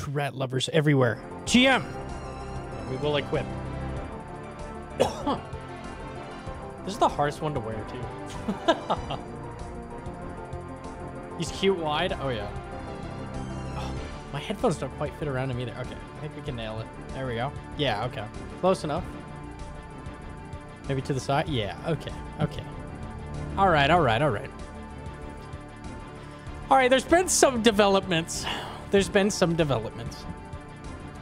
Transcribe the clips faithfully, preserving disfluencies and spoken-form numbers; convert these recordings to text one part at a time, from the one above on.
Huge rat lovers everywhere. G M! We will equip. This is the hardest one to wear, too. He's cute wide. Oh, yeah. Oh, my headphones don't quite fit around him either. Okay, I think we can nail it. There we go. Yeah, okay. Close enough. Maybe to the side? Yeah, okay, okay. All right, all right, all right. All right, there's been some developments. There's been some developments.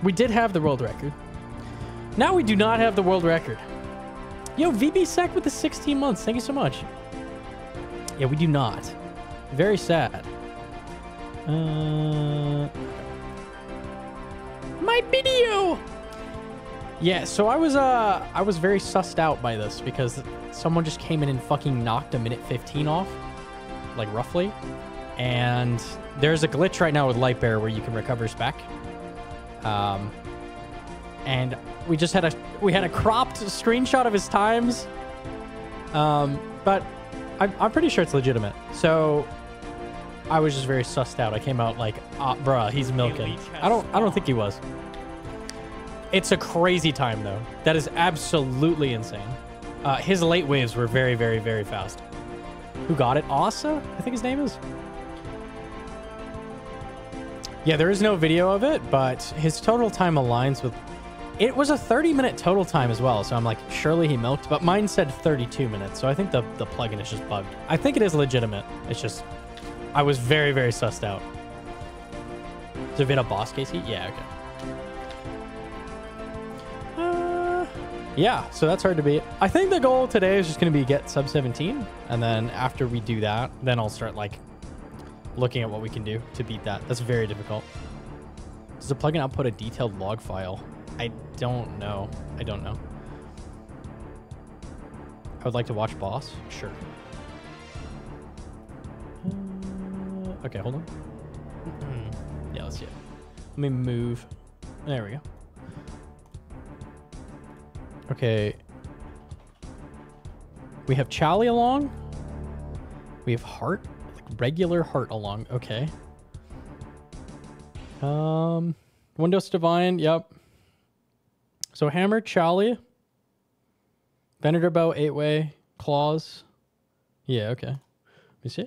We did have the world record. Now we do not have the world record. Yo, VBsec with the sixteen months. Thank you so much. Yeah, we do not. Very sad. Uh, my video! Yeah, so I was uh I was very sussed out by this because someone just came in and fucking knocked a minute fifteen off, like roughly. And there's a glitch right now with Lightbearer where you can recover his back. Um, and we just had a we had a cropped screenshot of his times. Um, but I'm I'm pretty sure it's legitimate. So I was just very sussed out. I came out like, ah, bruh, he's milking. I don't I don't think he was. It's a crazy time, though. That is absolutely insane. Uh, his late waves were very, very, very fast. Who got it? Ossa, I think his name is. Yeah, there is no video of it, but his total time aligns with... It was a thirty-minute total time as well, so I'm like, surely he milked, but mine said thirty-two minutes, so I think the, the plugin is just bugged. I think it is legitimate. It's just... I was very, very sussed out. Has there been a boss case heat? Yeah, okay. Yeah, so that's hard to beat. I think the goal today is just going to be get sub seventeen. And then after we do that, then I'll start like looking at what we can do to beat that. That's very difficult. Does the plugin output a detailed log file? I don't know. I don't know. I would like to watch boss. Sure. Uh, okay, hold on. Mm-hmm. Yeah, let's see it. Let me move. There we go. Okay, we have Chali along, we have Heart, like regular Heart along, okay. Um, Windows Divine, yep. So Hammer, Chali, Venator Bow, eight way, Claws, yeah, okay. Let me see. I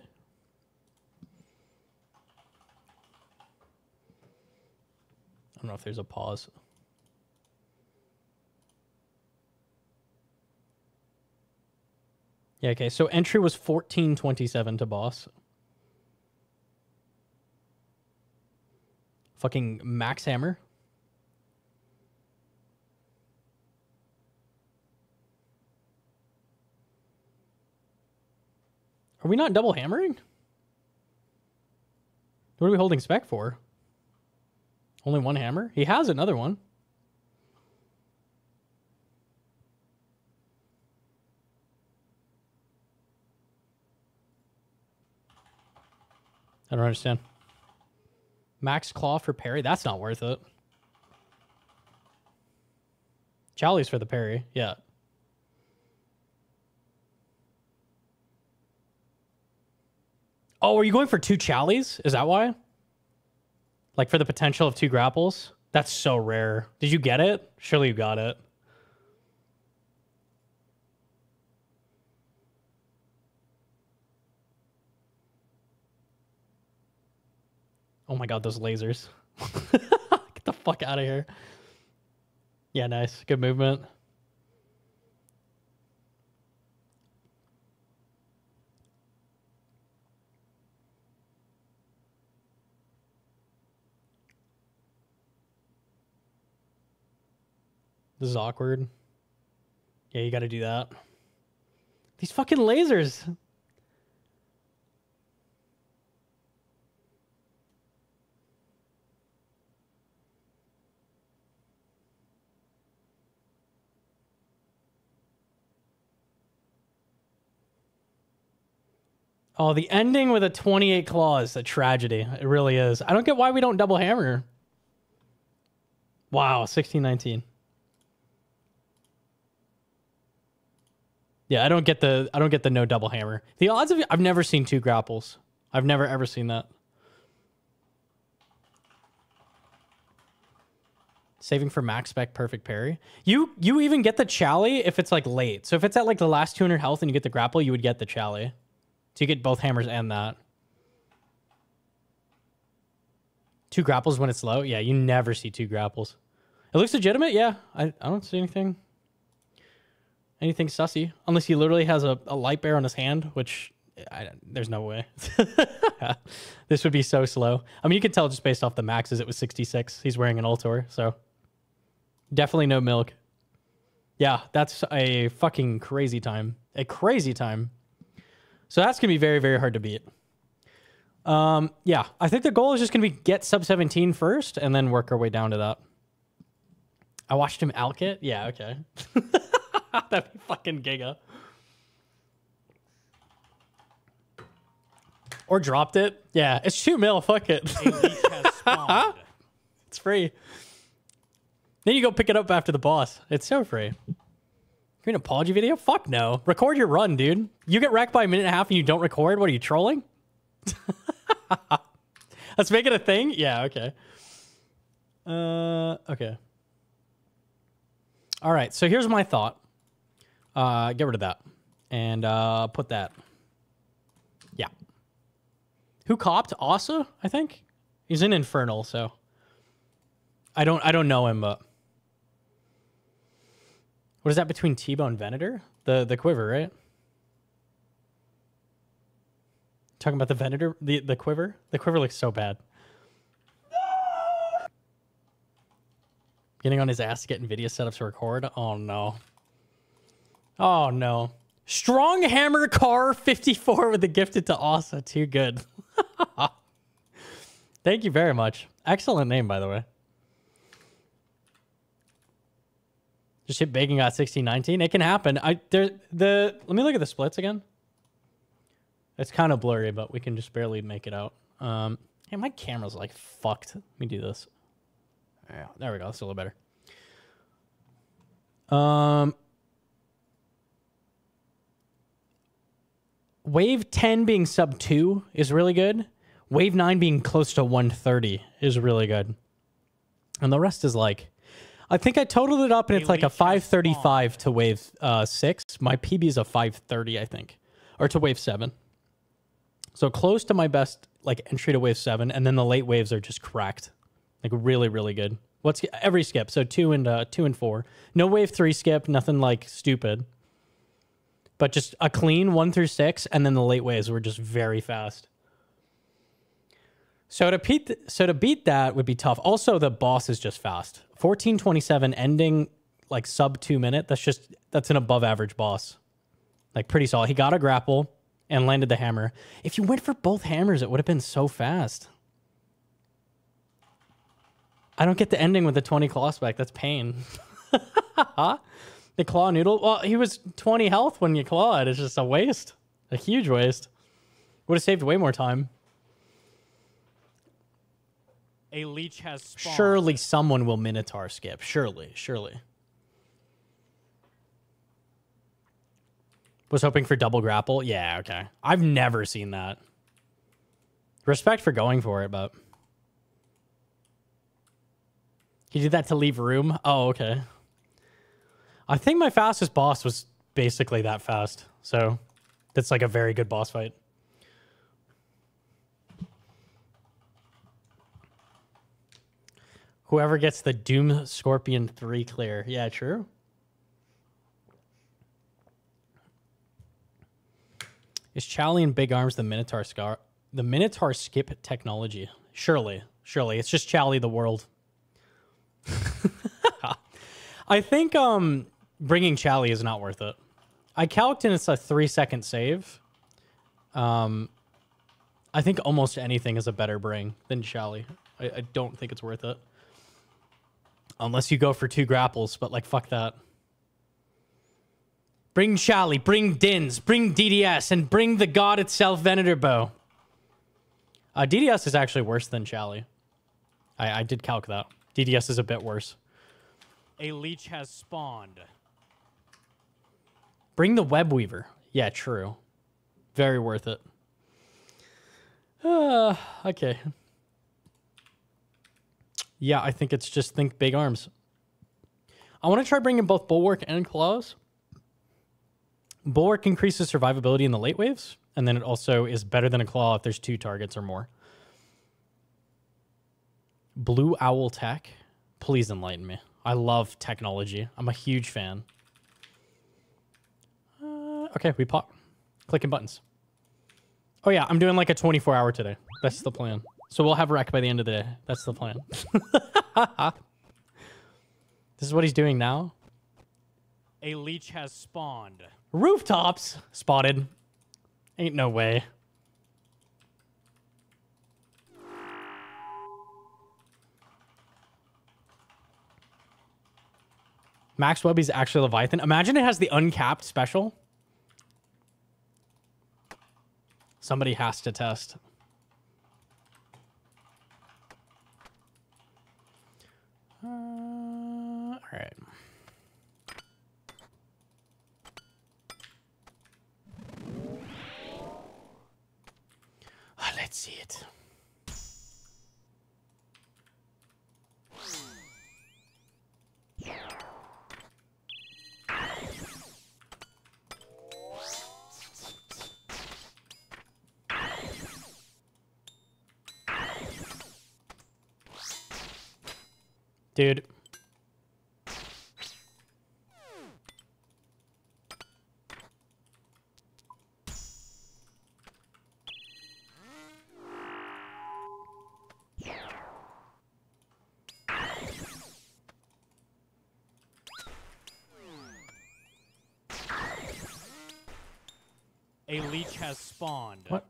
don't know if there's a pause. Yeah, okay, so entry was fourteen twenty-seven to boss. Fucking Max Hammer. Are we not double hammering? What are we holding spec for? Only one hammer? He has another one. I don't understand. Max Claw for parry? That's not worth it. Chali's for the parry, yeah. Oh, are you going for two Chali's? Is that why? Like for the potential of two grapples? That's so rare. Did you get it? Surely you got it. Oh my god, those lasers. Get the fuck out of here. Yeah, nice. Good movement. This is awkward. Yeah, you gotta do that. These fucking lasers! Oh, the ending with a twenty-eight claws, a tragedy. It really is. I don't get why we don't double hammer. Wow, sixteen nineteen. Yeah, I don't get the I don't get the no double hammer. The odds of I've never seen two grapples. I've never ever seen that. Saving for max spec perfect parry. You you even get the chally if it's like late. So if it's at like the last two hundred health and you get the grapple, you would get the chally. So you get both hammers and that. Two grapples when it's low? Yeah, you never see two grapples. It looks legitimate, yeah. I, I don't see anything. Anything sussy. Unless he literally has a, a light bear on his hand, which I, there's no way. This would be so slow. I mean, you could tell just based off the maxes, it was sixty-six. He's wearing an Ultor, so... Definitely no milk. Yeah, that's a fucking crazy time. A crazy time. So that's going to be very, very hard to beat. Um, yeah, I think the goal is just going to be get sub seventeen first and then work our way down to that. I watched him alk it? Yeah, okay. That'd be fucking giga. Or dropped it. Yeah, it's two mil. Fuck it. It's free. Then you go pick it up after the boss. It's so free. You're an apology video? Fuck no. Record your run, dude. You get wrecked by a minute and a half and you don't record? What, are you trolling? Let's make it a thing? Yeah, okay. Uh, okay. All right, so here's my thought. Uh, get rid of that. And uh, put that. Yeah. Who copped? Ossa, I think? He's in Infernal, so... I don't I don't know him, but... What is that between T-Bow and Venator? The the quiver, right? Talking about the Venator, the, the quiver? The quiver looks so bad. No! Getting on his ass to get NVIDIA set up to record? Oh, no. Oh, no. Strong Hammer Car fifty-four with the gifted to Ossa. Too good. Thank you very much. Excellent name, by the way. Just hit Bacon got sixteen nineteen. It can happen. I there the let me look at the splits again. It's kind of blurry, but we can just barely make it out. Um hey, my camera's like fucked. Let me do this. Yeah, there we go. That's a little better. Um Wave ten being sub two is really good. Wave nine being close to one thirty is really good. And the rest is like I think I totaled it up, and it's like a five thirty-five to wave uh, six. My P B is a five thirty, I think, or to wave seven. So close to my best like entry to wave seven, and then the late waves are just cracked, like really, really good. What's every skip? So two and uh, two and four. No wave three skip, nothing like stupid, but just a clean one through six, and then the late waves were just very fast. So to, beat th so to beat that would be tough. Also, the boss is just fast. fourteen twenty-seven ending like sub two minute. That's just, that's an above average boss. Like pretty solid. He got a grapple and landed the hammer. If you went for both hammers, it would have been so fast. I don't get the ending with the twenty claw spec. That's pain. The claw noodle. Well, he was twenty health when you clawed. It's just a waste. A huge waste. Would have saved way more time. A leech has spawned. Surely someone will Minotaur skip. Surely, surely. Was hoping for double grapple. Yeah, okay. I've never seen that. Respect for going for it, but... He did that to leave room? Oh, okay. I think my fastest boss was basically that fast. So, that's like a very good boss fight. Whoever gets the Doom Scorpion three clear. Yeah, true. Is Chally and Big Arms the Minotaur Scar? The Minotaur skip technology. Surely. Surely. It's just Chally the world. I think um, bringing Chally is not worth it. I calc'd and it's a three second save. Um, I think almost anything is a better bring than Chally. I, I don't think it's worth it. Unless you go for two grapples, but like, fuck that. Bring Chally, bring Dins, bring D D S, and bring the god itself, Venator Bow. Uh, D D S is actually worse than Chally. I, I did calc that. D D S is a bit worse. A leech has spawned. Bring the Web Weaver. Yeah, true. Very worth it. Uh, okay. Yeah, I think it's just think big arms. I want to try bringing both Bulwark and Claws. Bulwark increases survivability in the late waves, and then it also is better than a Claw if there's two targets or more. Blue Owl Tech. Please enlighten me. I love technology. I'm a huge fan. Uh, okay, we pop. Clicking buttons. Oh yeah, I'm doing like a twenty-four hour today. That's the plan. So we'll have Wreck by the end of the day. That's the plan. This is what he's doing now. A leech has spawned. Rooftops! Spotted. Ain't no way. Max Webby's actually Leviathan. Imagine it has the uncapped special. Somebody has to test. Uh, all right. Oh, let's see it. Dude. A leech has spawned. What?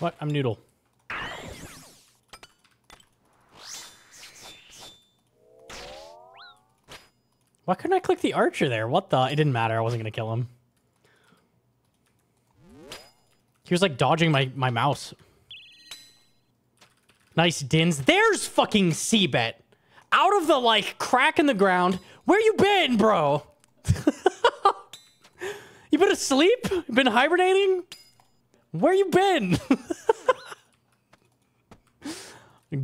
What? I'm Noodle. Why couldn't I click the archer there? What the? It didn't matter. I wasn't going to kill him. He was like dodging my, my mouse. Nice dins. There's fucking Seabet. Out of the like crack in the ground. Where you been, bro? You been asleep? You been hibernating? Where you been?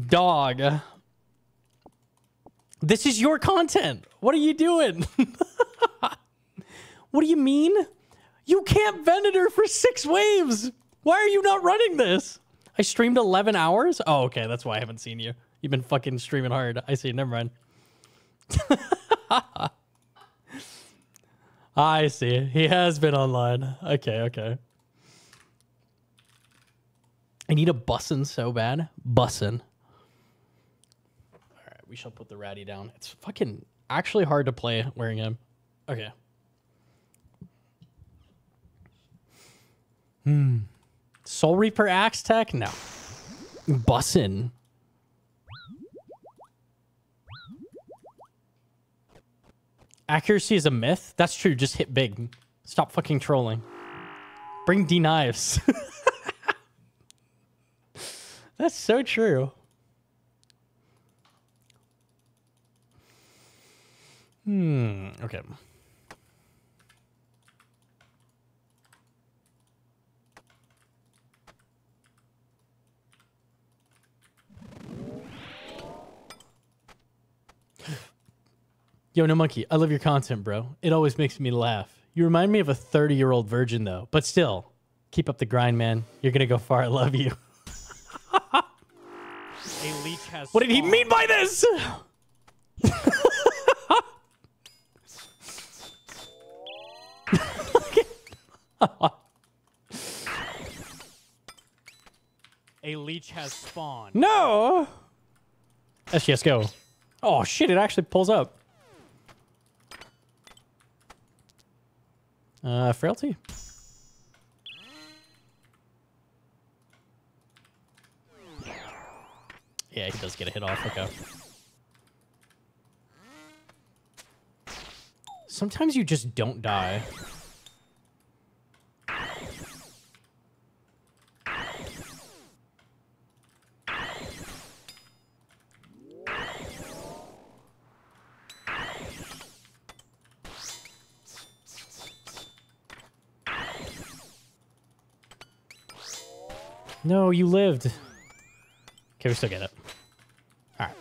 Dog. This is your content. What are you doing? What do you mean? You can't Venator for six waves. Why are you not running this? I streamed eleven hours. Oh, okay. That's why I haven't seen you. You've been fucking streaming hard. I see. Never mind. I see. He has been online. Okay. Okay. I need a bussin' so bad. Bussin'. All right, we shall put the ratty down. It's fucking actually hard to play wearing him. Okay. Hmm. Soul Reaper Axe Tech? No. Bussin'. Accuracy is a myth? That's true. Just hit big. Stop fucking trolling. Bring D-knives. That's so true. Hmm. Okay. Yo, Gnomonkey, I love your content, bro. It always makes me laugh. You remind me of a thirty-year-old virgin, though. But still, keep up the grind, man. You're gonna go far. I love you. A leech has what did he mean by this? A leech has spawned. No. S G S go. Oh shit! It actually pulls up. Uh, frailty. Yeah, he does get a hit off. Okay. Sometimes you just don't die. No, you lived. Okay, we still get it. Alright.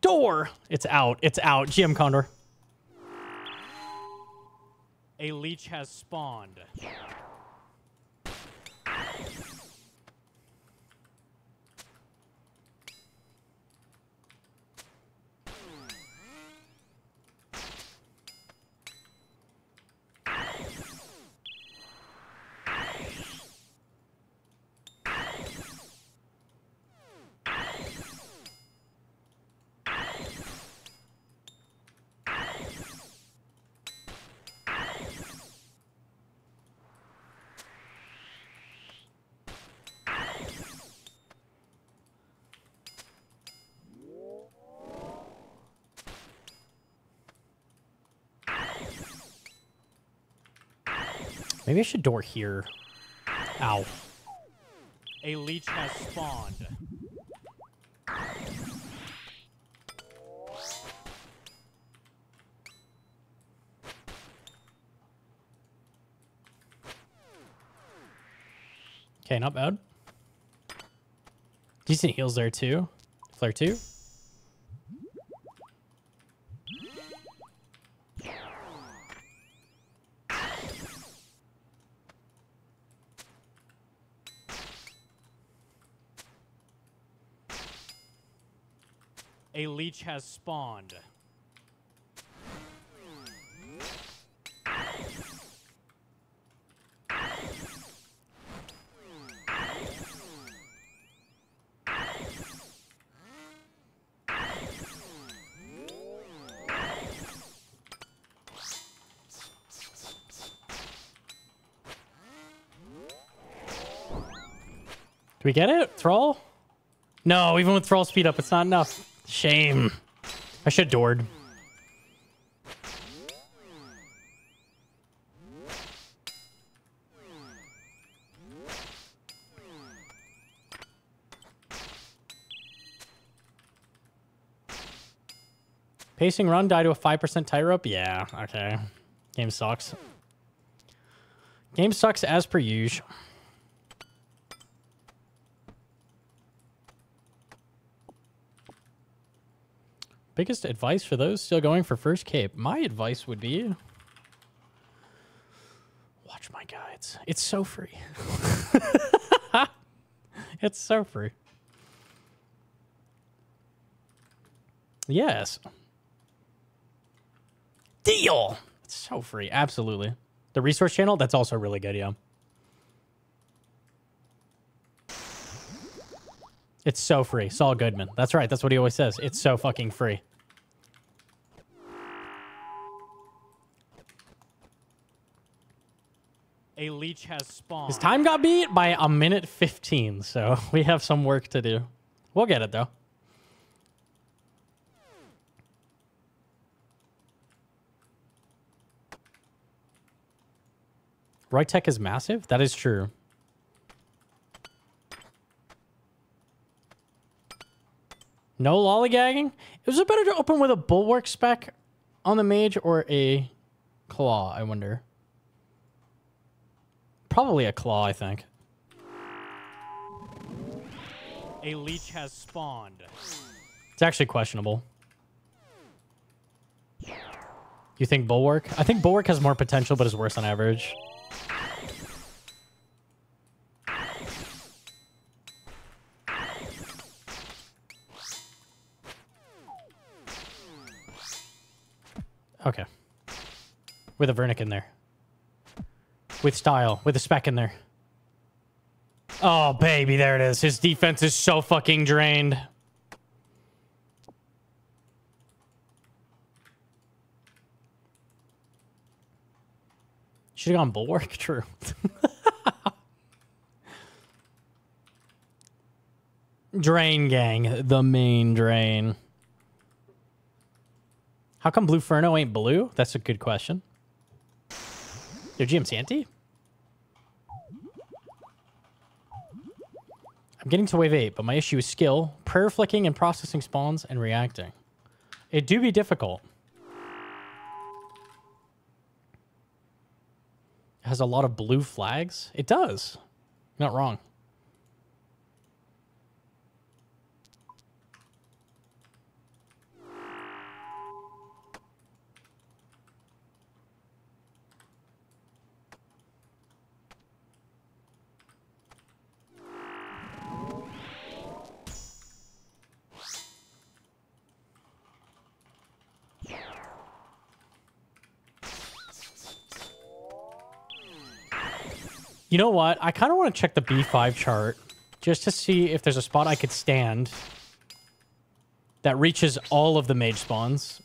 Door! It's out. It's out. G M Condor. A leech has spawned. Maybe I should door here. Ow. A leech has spawned. Okay, not bad. Decent heals there too. Flare two. A leech has spawned. Do we get it? Thrall? No, even with Thrall speed up, it's not enough. Shame. I should doored. Pacing run, die to a five percent tie rope? Yeah, okay. Game sucks. Game sucks as per usual. Biggest advice for those still going for first cape? My advice would be... watch my guides. It's so free. It's so free. Yes. Deal! It's so free. Absolutely. The resource channel, that's also really good, yeah. It's so free. Saul Goodman. That's right. That's what he always says. It's so fucking free. A leech has spawned. His time got beat by a minute fifteen, so we have some work to do. We'll get it, though. Roytech is massive? That is true. No lollygagging? Is it better to open with a bulwark spec on the mage or a claw, I wonder? Probably a claw, I think. A leech has spawned. It's actually questionable. You think bulwark? I think bulwark has more potential, but is worse on average. Okay. With a Vernic in there. With style. With a spec in there. Oh, baby. There it is. His defense is so fucking drained. Should have gone Bulwark. True. Drain gang. The main drain. How come Blue Furno ain't blue? That's a good question. Yo, G M Santi? I'm getting to wave eight, but my issue is skill, prayer flicking and processing spawns and reacting. It do be difficult. has a lot of blue flags? It does. You're not wrong. You know what? I kind of want to check the B five chart just to see if there's a spot I could stand that reaches all of the mage spawns.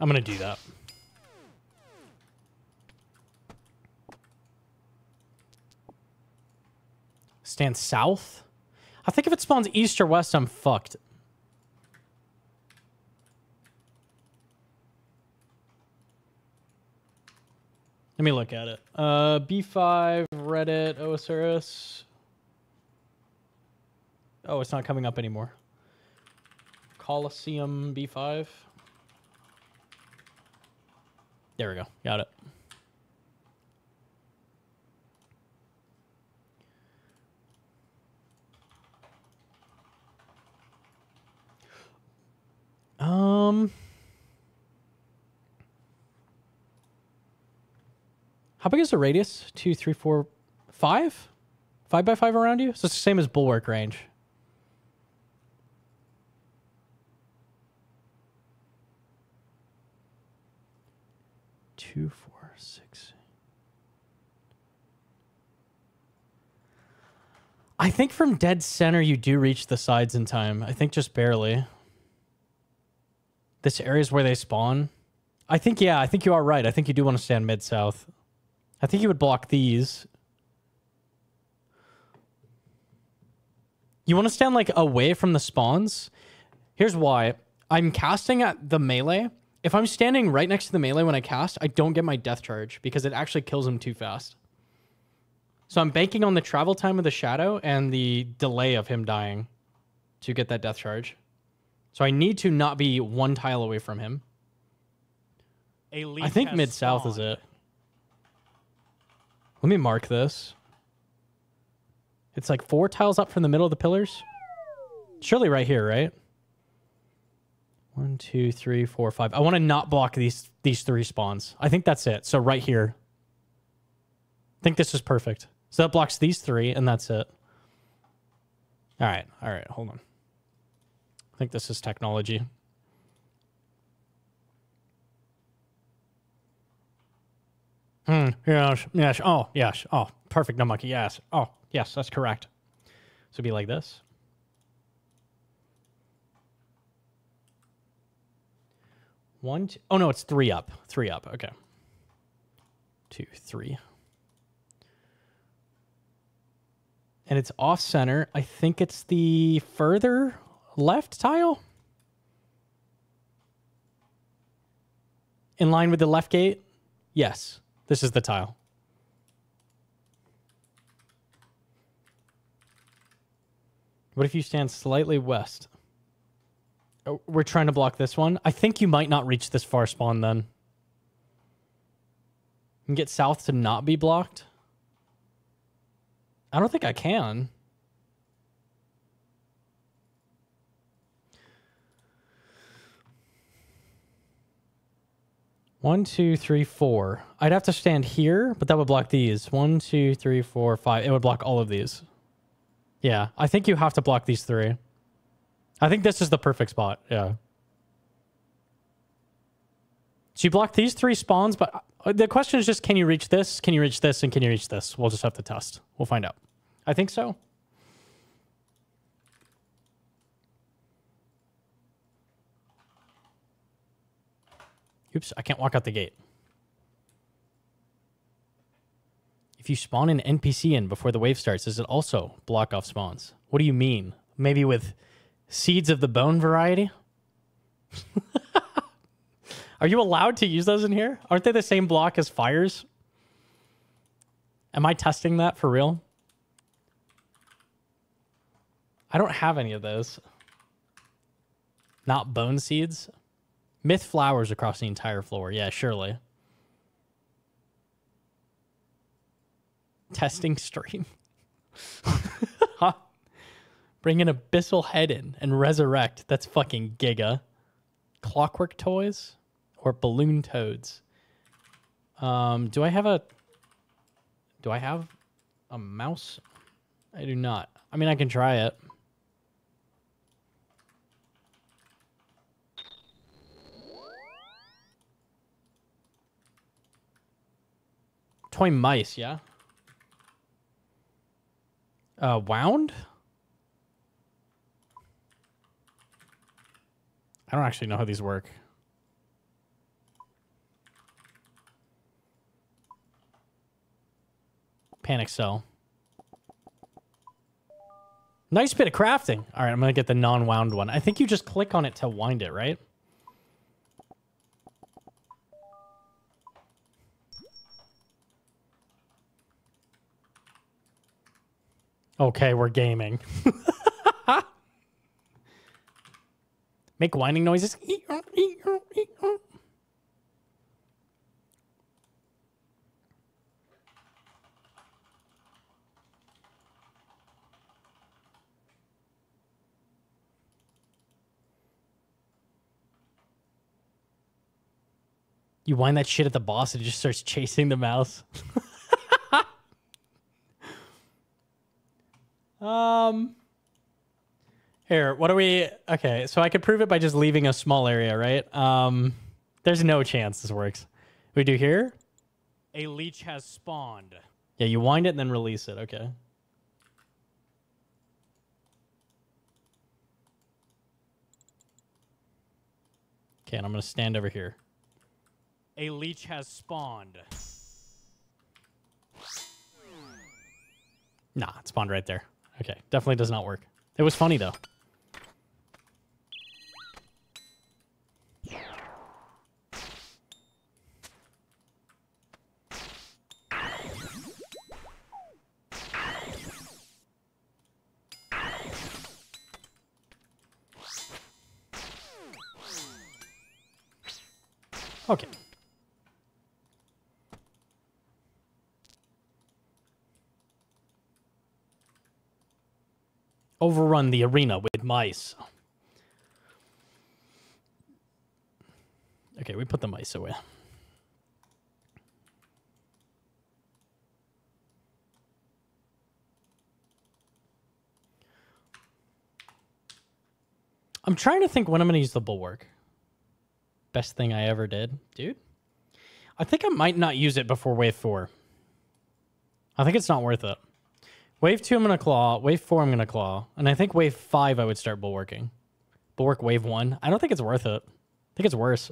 I'm going to do that. Stand south? I think if it spawns east or west, I'm fucked. Let me look at it. Uh, B five, Reddit, Osiris. Oh, it's not coming up anymore. Colosseum B five. There we go. Got it. Um... How big is the radius? Two, three, four, five? Five by five around you? So it's the same as bulwark range. Two, four, six. I think from dead center you do reach the sides in time. I think just barely. This area is where they spawn. I think, yeah, I think you are right. I think you do want to stand mid-south. I think you would block these. You want to stand, like, away from the spawns? Here's why. I'm casting at the melee. If I'm standing right next to the melee when I cast, I don't get my death charge because it actually kills him too fast. So I'm banking on the travel time of the shadow and the delay of him dying to get that death charge. So I need to not be one tile away from him. A leaf I think mid-south is it. Let me mark this. It's like four tiles up from the middle of the pillars. Surely right here, right? One, two, three, four, five. I want to not block these these three spawns. I think that's it. So right here. I think this is perfect. So that blocks these three, and that's it. All right. All right. Hold on. I think this is technology. Hmm, yes, yes, oh, yes, oh, perfect, Gnomonkey, yes, oh, yes, that's correct. So it'd be like this. One, two, oh no, it's three up, three up, okay. Two, three. And it's off center, I think it's the further left tile? In line with the left gate? Yes. This is the tile. What if you stand slightly west? Oh, we're trying to block this one. I think you might not reach this far spawn then. You can get south to not be blocked. I don't think I can. One, two, three, four. I'd have to stand here, but that would block these. One, two, three, four, five. It would block all of these. Yeah, I think you have to block these three. I think this is the perfect spot, yeah. So you block these three spawns, but the question is just, can you reach this? Can you reach this? And can you reach this? We'll just have to test. We'll find out. I think so. Oops, I can't walk out the gate. If you spawn an N P C in before the wave starts, does it also block off spawns? What do you mean? Maybe with seeds of the bone variety? Are you allowed to use those in here? Aren't they the same block as fires? Am I testing that for real? I don't have any of those. Not bone seeds? Myth flowers across the entire floor. Yeah, surely. testing stream. Huh? Bring an abyssal head in and resurrect. That's fucking giga. Clockwork toys or balloon toads. Um, do I have a... Do I have a mouse? I do not. I mean, I can try it. Toy mice, yeah? Uh, wound? I don't actually know how these work. Panic cell. Nice bit of crafting. All right, I'm going to get the non-wound one. I think you just click on it to wind it, right? Okay, we're gaming. Make whining noises. You wind that shit at the boss and it just starts chasing the mouse. Um, here, what are we? Okay, so I could prove it by just leaving a small area, right? Um, there's no chance this works. We do here. A leech has spawned. Yeah, you wind it and then release it. Okay. Okay, and I'm gonna stand over here. A leech has spawned. Nah, it spawned right there. Okay, definitely does not work. It was funny, though. Okay. Overrun the arena with mice. Okay, we put the mice away. I'm trying to think when I'm going to use the bulwark. Best thing I ever did. Dude, I think I might not use it before wave four. I think it's not worth it. Wave two, I'm going to claw. Wave four, I'm going to claw. And I think wave five, I would start bulwarking. Bulwark wave one. I don't think it's worth it. I think it's worse.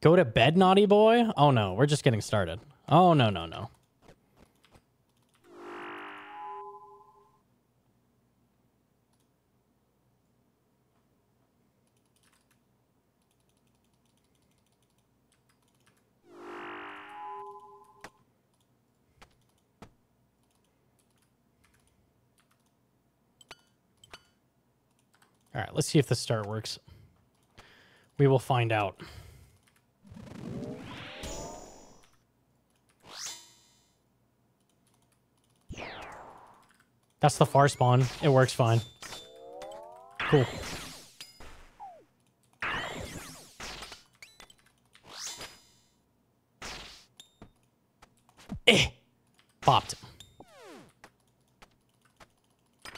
Go to bed, naughty boy. Oh, no. We're just getting started. Oh, no, no, no. All right, let's see if the start works. We will find out. That's the far spawn. It works fine. Cool. Eh! Popped.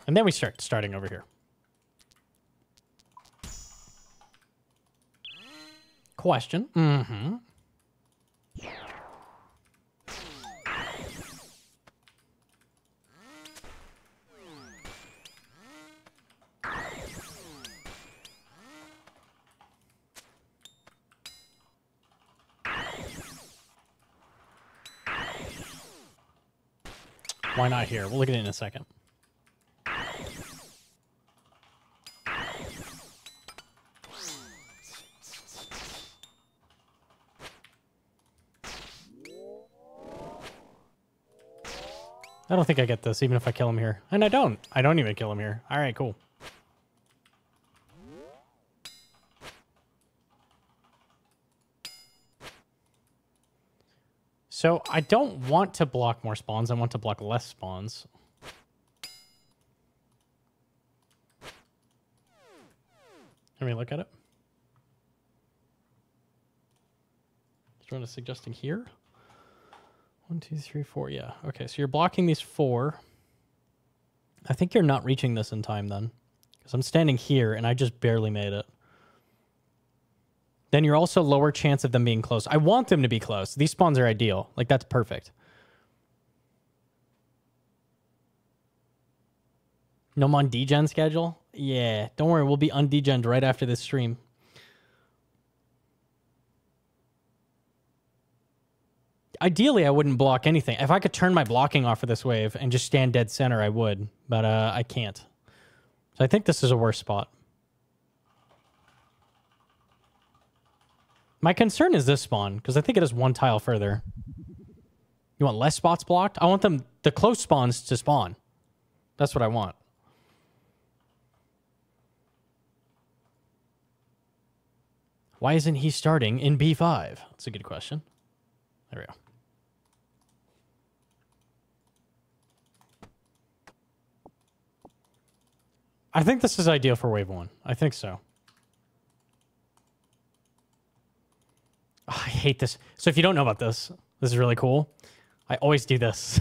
And then we start starting over here. Question. Mm-hmm. Why not here? We'll look at it in a second. I don't think I get this, even if I kill him here. And I don't. I don't even kill him here. All right, cool. So I don't want to block more spawns. I want to block less spawns. Can we look at it? What I'm suggesting here. One, two, three, four. Yeah. Okay. So you're blocking these four. I think you're not reaching this in time then, because I'm standing here and I just barely made it. Then you're also lower chance of them being close. I want them to be close. These spawns are ideal. Like that's perfect. No more degen schedule. Yeah. Don't worry. We'll be undegened right after this stream. Ideally, I wouldn't block anything. If I could turn my blocking off for this wave and just stand dead center, I would. But uh, I can't. So I think this is a worse spot. My concern is this spawn, because I think it is one tile further. You want less spots blocked? I want them, the close spawns to spawn. That's what I want. Why isn't he starting in B five? That's a good question. There we go. I think this is ideal for wave one. I think so. Oh, I hate this. So if you don't know about this, this is really cool. I always do this.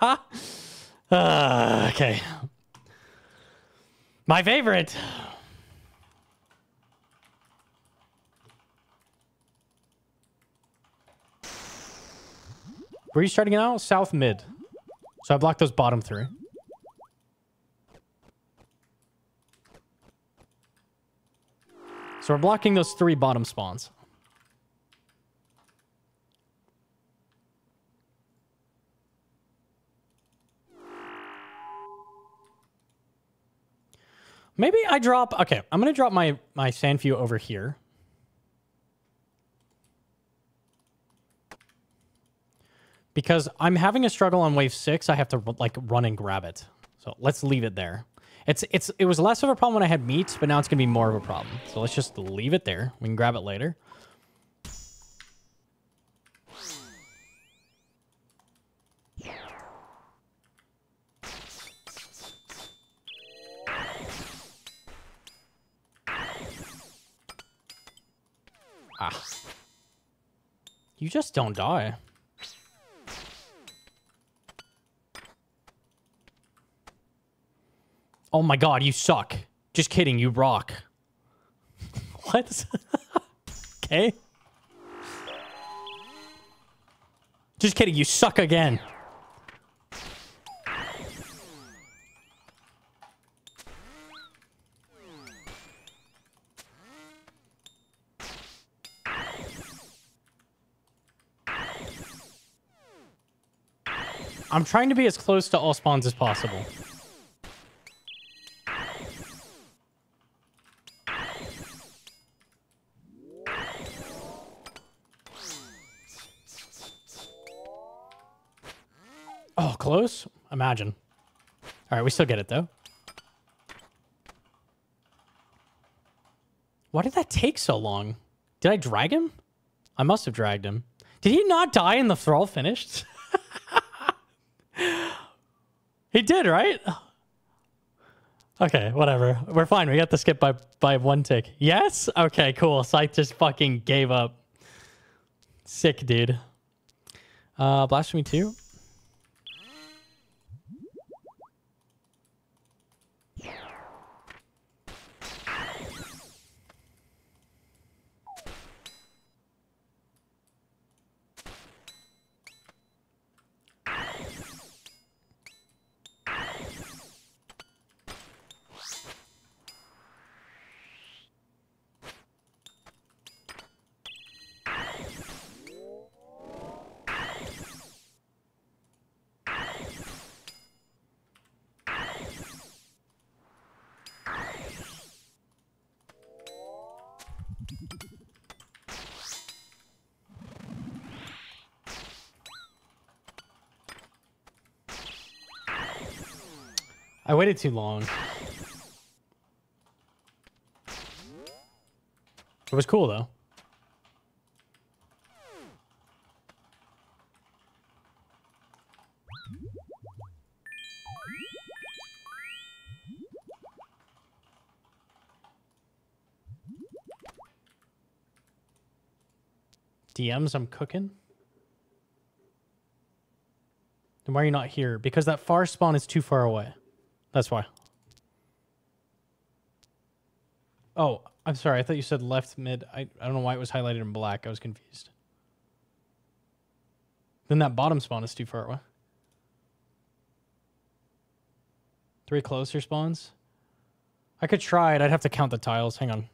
uh, okay. My favorite. Where are you starting now? South mid. So I blocked those bottom three. So we're blocking those three bottom spawns. Maybe I drop... Okay, I'm going to drop my, my sand view over here. Because I'm having a struggle on wave six, I have to like run and grab it. So let's leave it there. It's it's it was less of a problem when I had meat, but now it's going to be more of a problem. So let's just leave it there. We can grab it later. Ah. You just don't die. Oh my god, you suck. Just kidding, you rock. What? Okay. Just kidding, you suck again. I'm trying to be as close to all spawns as possible. Oh, close? Imagine. All right, we still get it, though. Why did that take so long? Did I drag him? I must have dragged him. Did he not die in the thrall finished? He did, right? Okay, whatever. We're fine. We got the skip by, by one tick. Yes? Okay, cool. Scythe just fucking gave up. Sick, dude. Uh, Blasphemy two. I waited too long. It was cool, though. D Ms, I'm cooking. Then why are you not here? Because that far spawn is too far away. That's why. Oh, I'm sorry. I thought you said left mid. I, I don't know why it was highlighted in black. I was confused. Then that bottom spawn is too far away. Three closer spawns. I could try it. I'd have to count the tiles. Hang on.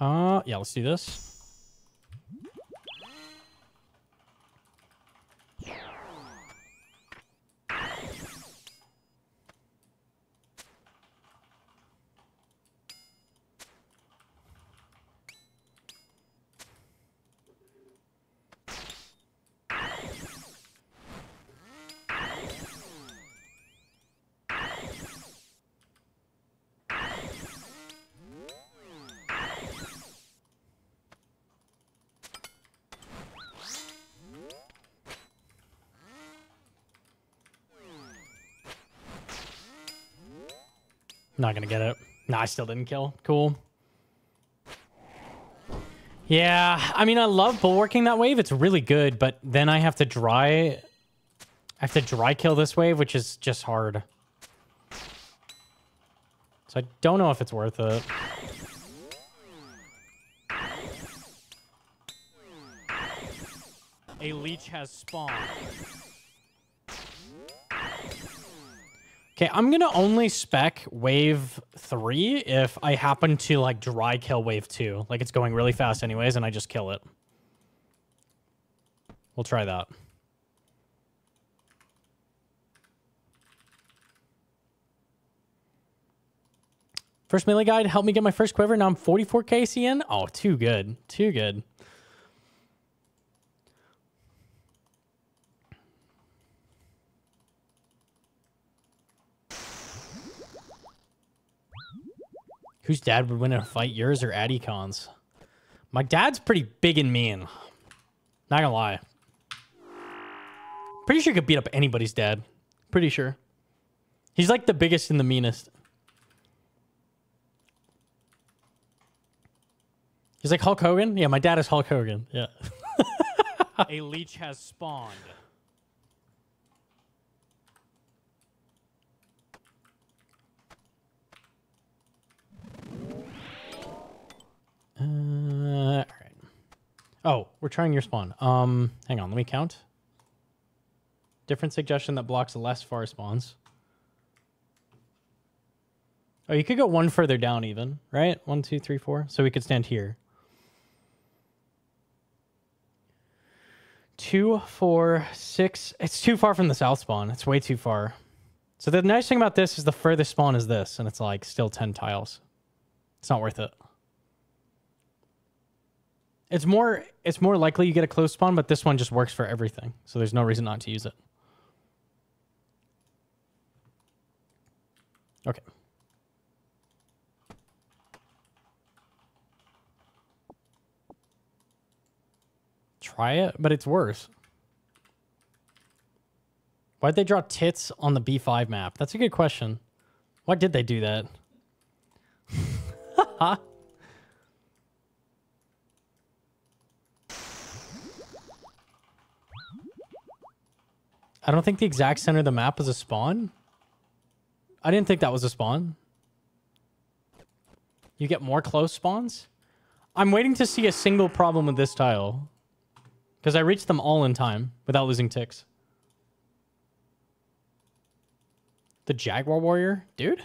Uh, yeah, let's do this. Not gonna get it. Nah, I still didn't kill. Cool. Yeah, I mean, I love bulwarking that wave. It's really good, but then I have to dry... I have to dry kill this wave, which is just hard. So I don't know if it's worth it. A leech has spawned. Okay, I'm going to only spec wave three if I happen to, like, dry kill wave two. Like, it's going really fast anyways, and I just kill it. We'll try that. First melee guide helped me get my first quiver. Now I'm forty-four K C N. Oh, too good. Too good. Whose dad would win in a fight, yours or Addycon's? My dad's pretty big and mean. Not gonna lie. Pretty sure he could beat up anybody's dad. Pretty sure. He's like the biggest and the meanest. He's like Hulk Hogan? Yeah, my dad is Hulk Hogan. Yeah. A leech has spawned. Uh, all right. Oh, we're trying your spawn. Um, hang on, let me count. Different suggestion that blocks less far spawns. Oh, you could go one further down even, right? One, two, three, four. So we could stand here. Two, four, six. It's too far from the south spawn. It's way too far. So the nice thing about this is the furthest spawn is this, and it's like still ten tiles. It's not worth it. It's more it's more likely you get a close spawn, but this one just works for everything. So there's no reason not to use it. Okay. Try it, but it's worse. Why'd they draw tits on the B five map? That's a good question. Why did they do that? Haha. I don't think the exact center of the map is a spawn. I didn't think that was a spawn. You get more close spawns? I'm waiting to see a single problem with this tile. Because I reached them all in time without losing ticks. The Jaguar Warrior? Dude?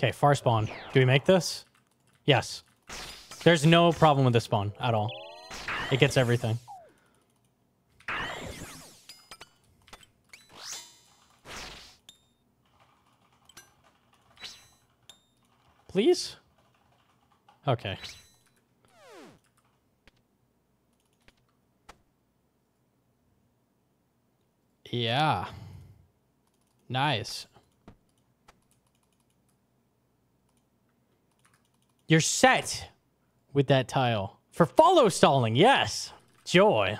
Okay, far spawn. Do we make this? Yes. There's no problem with this spawn at all. It gets everything. Please? Okay. Yeah. Nice. You're set with that tile. For follow stalling, yes. Joy.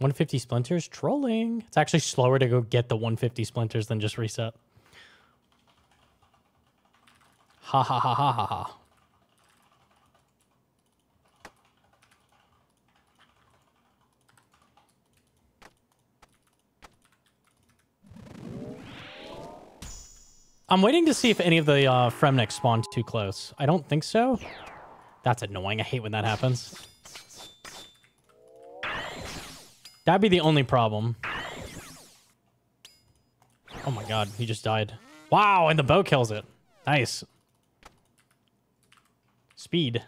one fifty splinters? Trolling. It's actually slower to go get the one fifty splinters than just reset. Ha ha ha ha ha ha. I'm waiting to see if any of the uh, Fremniks spawn too close. I don't think so. That's annoying. I hate when that happens. That'd be the only problem. Oh my god, he just died. Wow, and the bow kills it. Nice. Speed.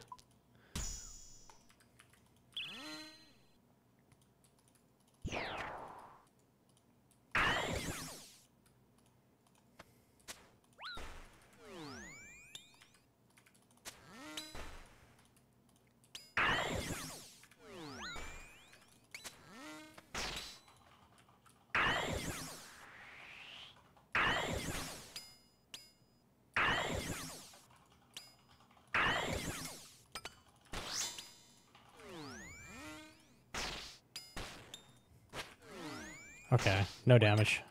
Okay, no damage.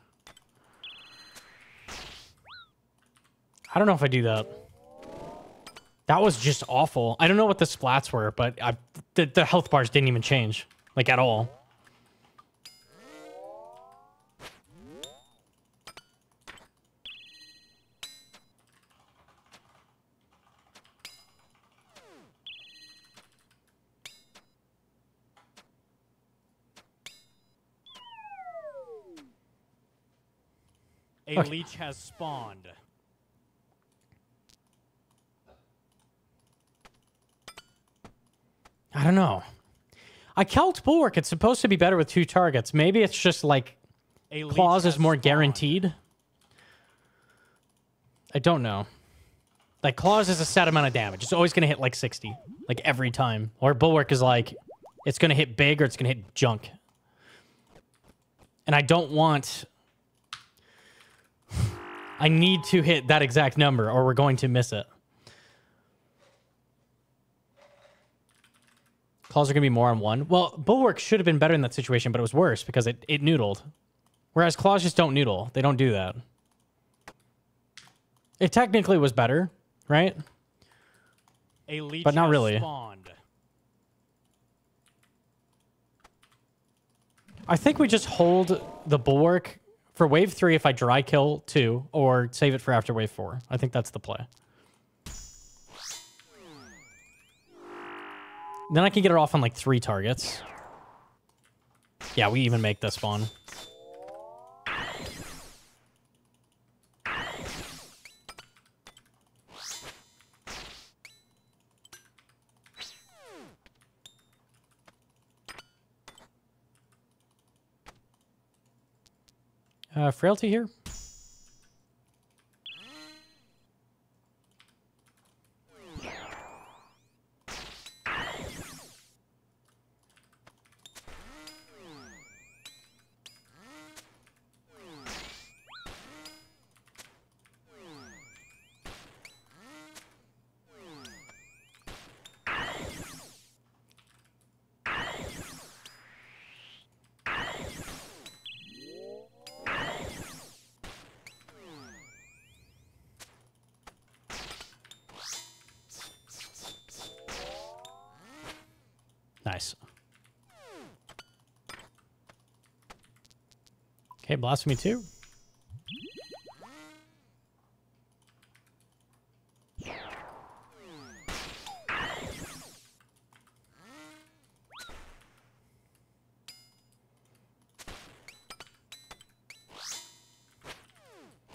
I don't know if I do that. That was just awful. I don't know what the splats were, but I, the, the health bars didn't even change. Like, at all. A leech has spawned. I don't know. I count Bulwark. It's supposed to be better with two targets. Maybe it's just like a claws is more spawned. Guaranteed. I don't know. Like claws is a set amount of damage. It's always going to hit like sixty. Like every time. Or Bulwark is like, it's going to hit big or it's going to hit junk. And I don't want... I need to hit that exact number or we're going to miss it. Claws are going to be more on one. Well, Bulwark should have been better in that situation, but it was worse because it, it noodled. Whereas claws just don't noodle. They don't do that. It technically was better, right? A leech but not really. Spawned. I think we just hold the Bulwark... For wave three, if I dry kill two, or save it for after wave four. I think that's the play. Then I can get it off on like three targets. Yeah, we even make this spawn. Uh, frailty here. Okay, Blasphemy two. And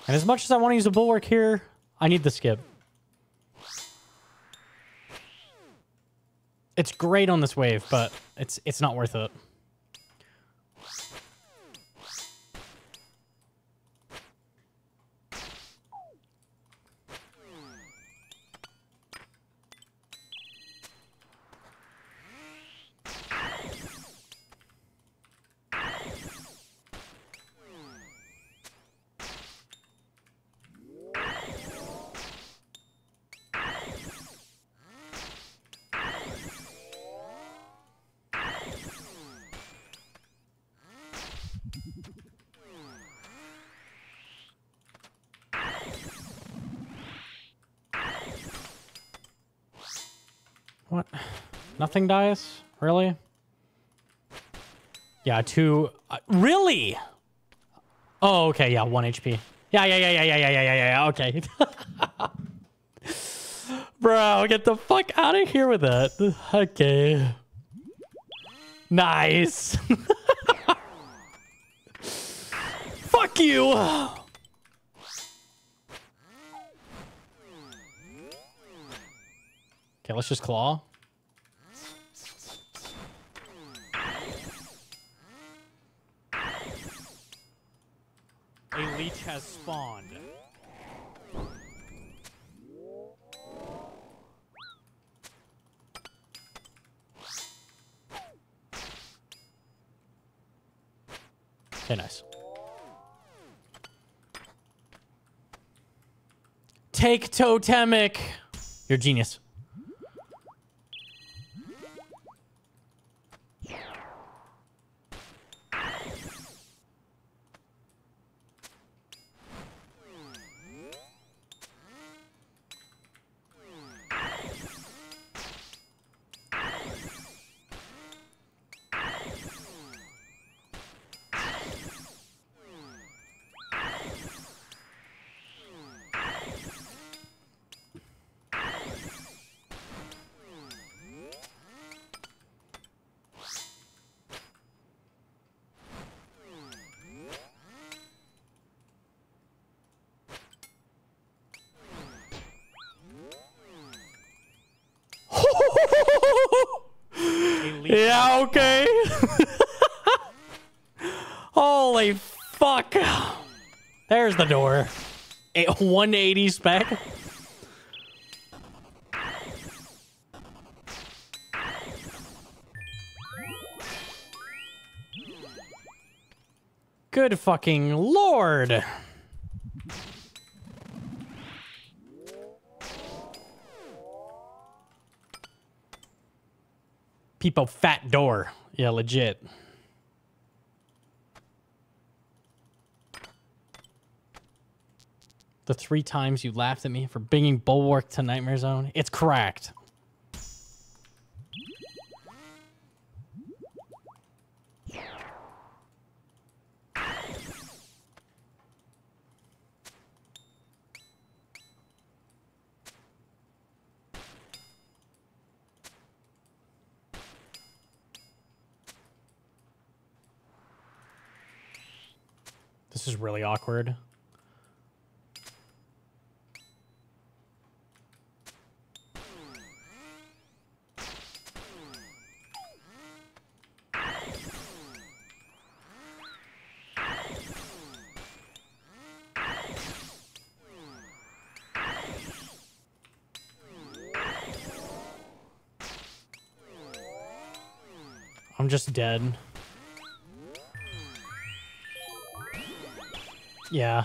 as much as I want to use a Bulwark here, I need the skip. It's great on this wave, but it's it's not worth it. What? Nothing dies? Really? Yeah, two... Uh, really? Oh, okay, yeah, one H P. Yeah, yeah, yeah, yeah, yeah, yeah, yeah, yeah, yeah, okay. Bro, get the fuck out of here with that. Okay. Nice. Fuck you! Okay, let's just claw. A leech has spawned. Okay, nice. Take Totemic! You're a genius. Yeah, okay. Holy fuck. There's the door. A one eighty spec. Good fucking lord. People fat door. Yeah, legit. The three times you laughed at me for bringing Bulwark to Nightmare Zone, it's cracked. This is really awkward. I'm just dead. Yeah,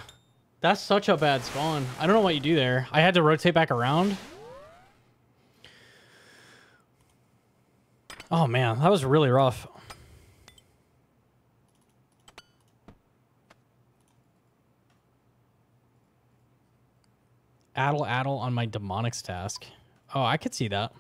that's such a bad spawn. I don't know what you do there. I had to rotate back around. Oh man, that was really rough. Addle, addle on my demonics task. Oh, I could see that.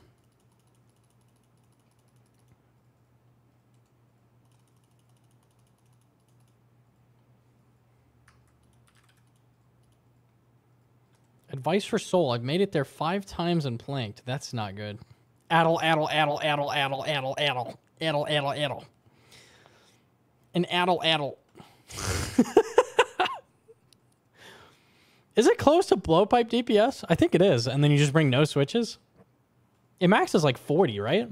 Advice for soul. I've made it there five times and planked. That's not good. Addle, addle, addle, addle, addle, addle, addle, addle, addle, addle. An addle, addle. Is it close to blowpipe D P S? I think it is. And then you just bring no switches. It maxes like forty, right?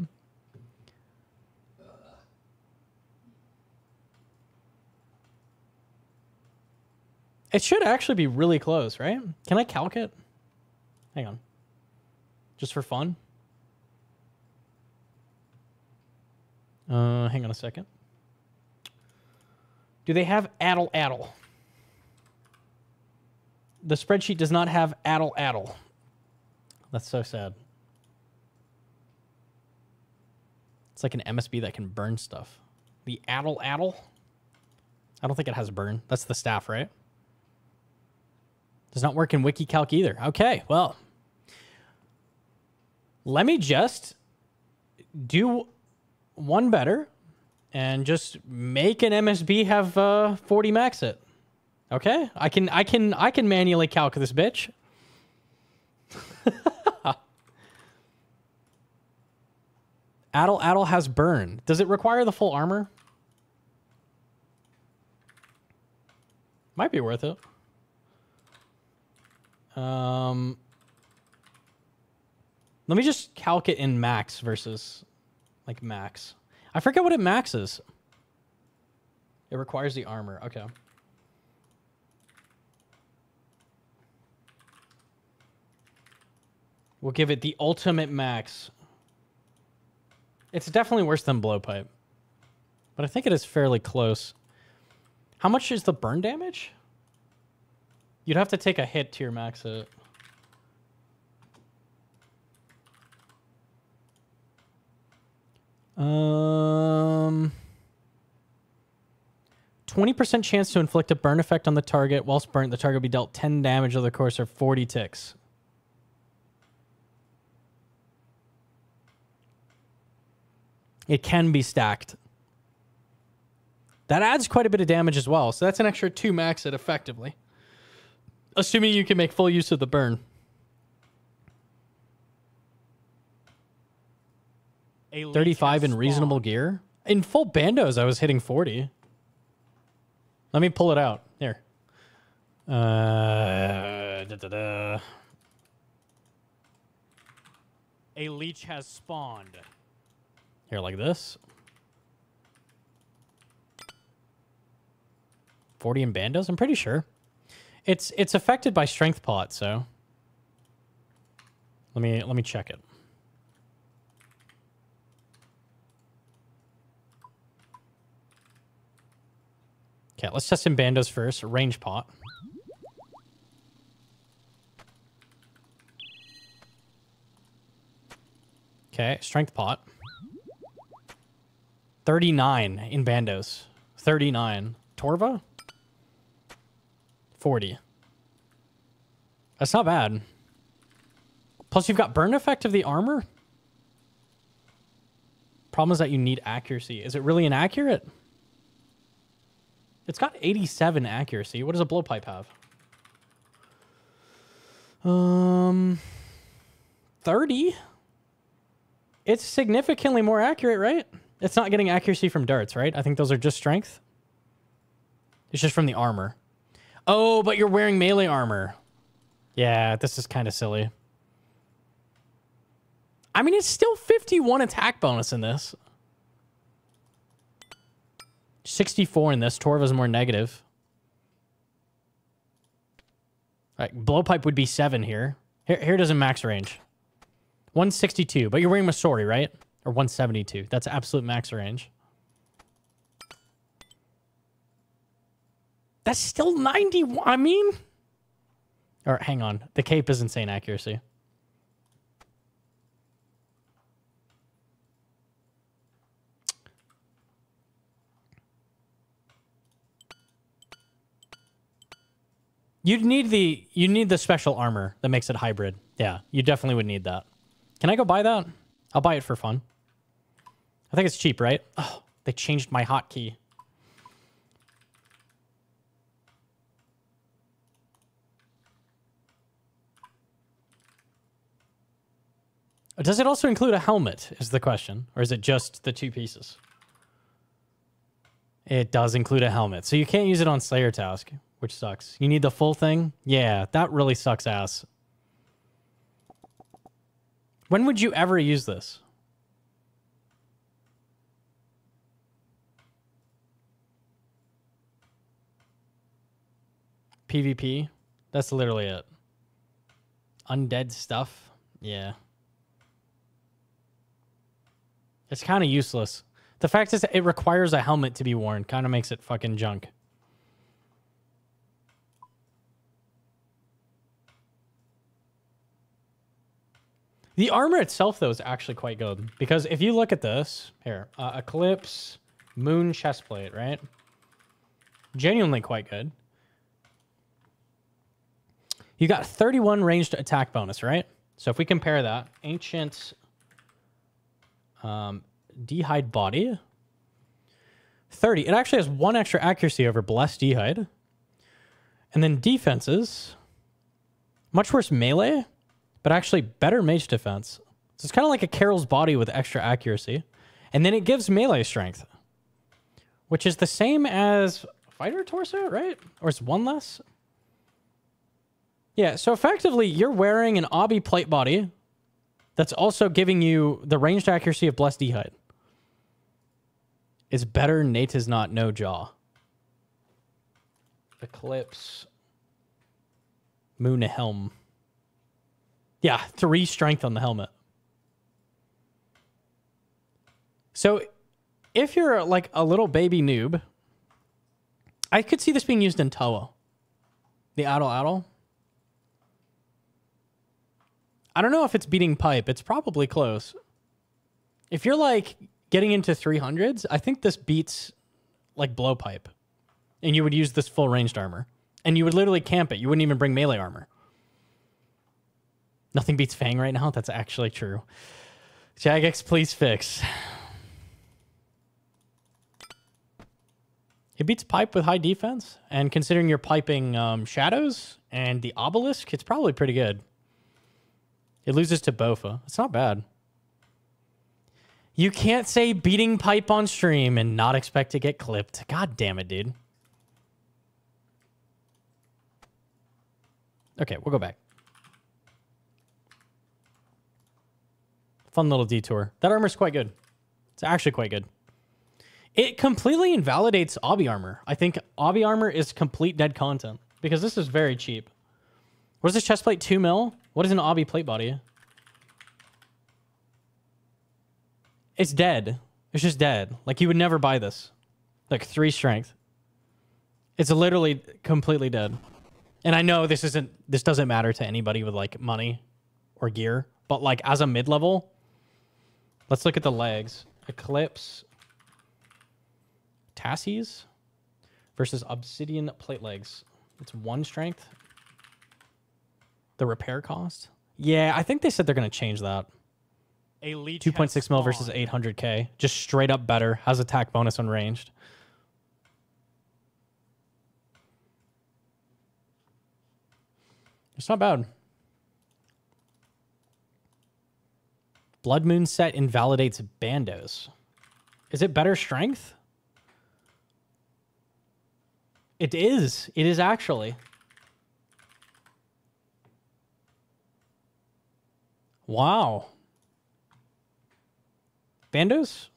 It should actually be really close, right? Can I calc it? Hang on. Just for fun. Uh, hang on a second. Do they have addle addle? The spreadsheet does not have addle addle. That's so sad. It's like an M S B that can burn stuff. The addle addle? I don't think it has burn. That's the staff, right? Does not work in WikiCalc either. Okay, well. Let me just do one better and just make an M S B have uh, forty max it. Okay, I can I can I can manually calc this bitch. Addle Addle has burn. Does it require the full armor? Might be worth it. Um, let me just calc it in max versus like max. I forget what it maxes. It requires the armor. Okay. We'll give it the ultimate max. It's definitely worse than blowpipe, but I think it is fairly close. How much is the burn damage? You'd have to take a hit to your max hit. Um, twenty percent chance to inflict a burn effect on the target. Whilst burnt, the target will be dealt ten damage over the course of forty ticks. It can be stacked. That adds quite a bit of damage as well. So that's an extra two max it effectively. Assuming you can make full use of the burn. thirty-five in reasonable gear. In full bandos, I was hitting forty. Let me pull it out. Here. Uh, da, da, da. A leech has spawned. Here, like this. forty in bandos, I'm pretty sure. It's it's affected by strength pot, so let me let me check it. Okay, let's test in bandos first. Range pot. Okay, strength pot. thirty-nine in bandos. thirty-nine. Torva? forty. That's not bad. Plus you've got burn effect of the armor. Problem is that you need accuracy. Is it really inaccurate? It's got eighty-seven accuracy. What does a blowpipe have? Um, thirty? It's significantly more accurate, right? It's not getting accuracy from darts, right? I think those are just strength. It's just from the armor. Oh, but you're wearing melee armor. Yeah, this is kind of silly. I mean, it's still fifty-one attack bonus in this. sixty-four in this. Torva's more negative. All right, blowpipe would be seven here. Here, here doesn't max range. one sixty-two, but you're wearing Masori, right? Or one seventy-two. That's absolute max range. That's still ninety-one. I mean... All right, hang on. The cape is insane accuracy. You'd need the you need the special armor that makes it hybrid. Yeah, you definitely would need that. Can I go buy that? I'll buy it for fun. I think it's cheap, right? Oh, they changed my hotkey. Does it also include a helmet, is the question. Or is it just the two pieces? It does include a helmet. So you can't use it on Slayer Task, which sucks. You need the full thing? Yeah, that really sucks ass. When would you ever use this? PvP? That's literally it. Undead stuff? Yeah. It's kind of useless. The fact is that it requires a helmet to be worn. Kind of makes it fucking junk. The armor itself, though, is actually quite good. Because if you look at this... Here. Uh, Eclipse, Moon chestplate, right? Genuinely quite good. You got thirty-one ranged attack bonus, right? So if we compare that... Ancient... Um, Dehyde Body. thirty. It actually has one extra accuracy over Blessed Dehyde. And then defenses. Much worse melee, but actually better mage defense. So it's kind of like a Carol's Body with extra accuracy. And then it gives melee strength, which is the same as Fighter Torso, right? Or it's one less? Yeah, so effectively, you're wearing an Obby Plate Body that's also giving you the ranged accuracy of Blessed Dehyde. It's better Nate is not no jaw. Eclipse. Moon Helm. Yeah, three strength on the helmet. So if you're like a little baby noob, I could see this being used in Toa. The Addle Addle. I don't know if it's beating Pipe. It's probably close. If you're like getting into three hundreds, I think this beats like Blowpipe. And you would use this full ranged armor. And you would literally camp it. You wouldn't even bring melee armor. Nothing beats Fang right now. That's actually true. Jagex, please fix. It beats Pipe with high defense. And considering you're piping um, Shadows and the Obelisk, it's probably pretty good. It loses to Bofa. It's not bad. You can't say beating Pipe on stream and not expect to get clipped. God damn it, dude. Okay, we'll go back. Fun little detour. That armor's quite good. It's actually quite good. It completely invalidates Obby armor. I think Obby armor is complete dead content because this is very cheap. What is this chestplate? Two mil? What is an Obby plate body? It's dead. It's just dead. Like, you would never buy this. Like, three strength. It's literally completely dead. And I know this isn't... This doesn't matter to anybody with, like, money or gear. But, like, as a mid-level... Let's look at the legs. Eclipse. Tassies. Versus Obsidian Plate Legs. It's one strength. The repair cost. Yeah, I think they said they're going to change that. two point six mil versus eight hundred K. Just straight up better. Has attack bonus on ranged. It's not bad. Blood Moon set invalidates Bandos. Is it better strength? It is. It is actually. Wow. Bandos?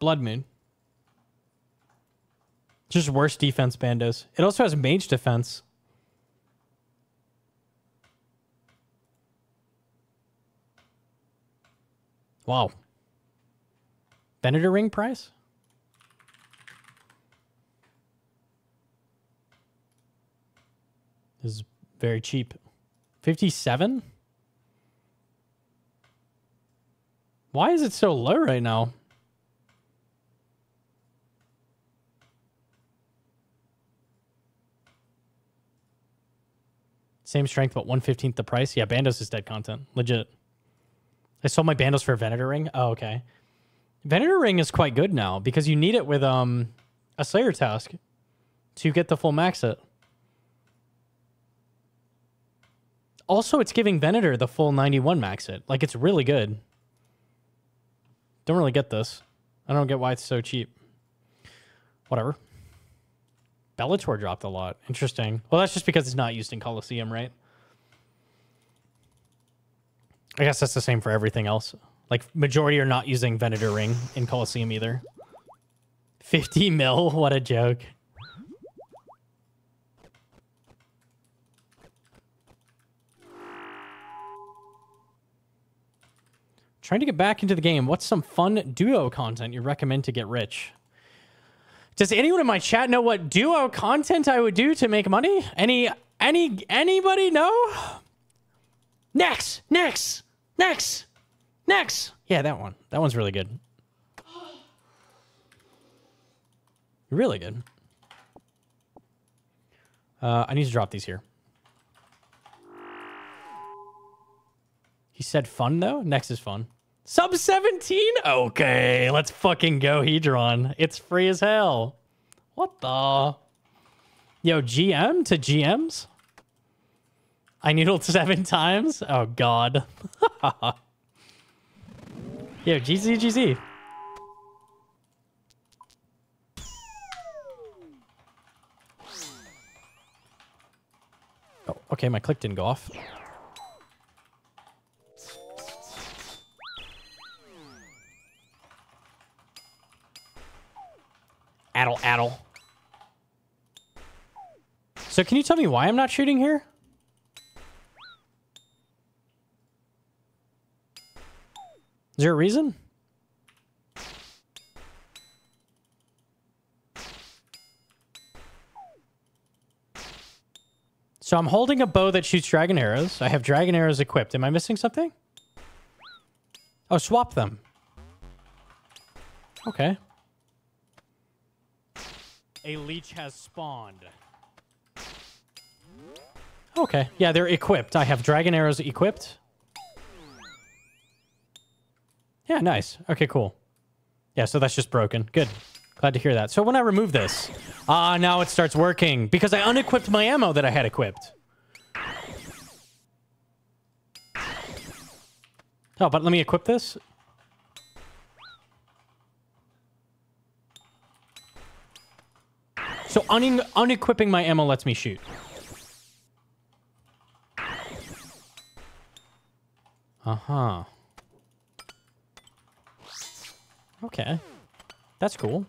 Blood Moon. Just worse defense, Bandos. It also has mage defense. Wow. Venator ring price? This is very cheap. fifty-seven? Why is it so low right now? Same strength, but one fifteenth the price. Yeah, Bandos is dead content. Legit. I sold my Bandos for a Venator Ring. Oh, okay. Venator Ring is quite good now because you need it with um a Slayer task to get the full max set. Also, it's giving Venator the full ninety-one max set. Like, it's really good. Don't really get this. I don't get why it's so cheap. Whatever. Bellator dropped a lot. Interesting. Well, that's just because it's not used in Colosseum, right? I guess that's the same for everything else. Like, majority are not using Venator Ring in Colosseum either. fifty mil? What a joke. Trying to get back into the game. What's some fun duo content you recommend to get rich? Does anyone in my chat know what duo content I would do to make money? Any, any, anybody know? Next, next, next, next. Yeah, that one. That one's really good. Really good. Uh, I need to drop these here. He said fun, though? Next is fun. sub seventeen? Okay, let's fucking go, Hedron. It's free as hell. What the? Yo, G M to G Ms? I noodled seven times? Oh, God. Yo, G Z, G Z. Oh, okay, my click didn't go off. Addle, addle. So can you tell me why I'm not shooting here? Is there a reason? So I'm holding a bow that shoots dragon arrows. I have dragon arrows equipped. Am I missing something? Oh, swap them. Okay. A leech has spawned. Okay. Yeah, they're equipped. I have dragon arrows equipped. Yeah, nice. Okay, cool. Yeah, so that's just broken. Good. Glad to hear that. So when I remove this, ah, uh, now it starts working because I unequipped my ammo that I had equipped. Oh, but let me equip this. So un unequipping my ammo lets me shoot. Uh-huh. Okay. That's cool.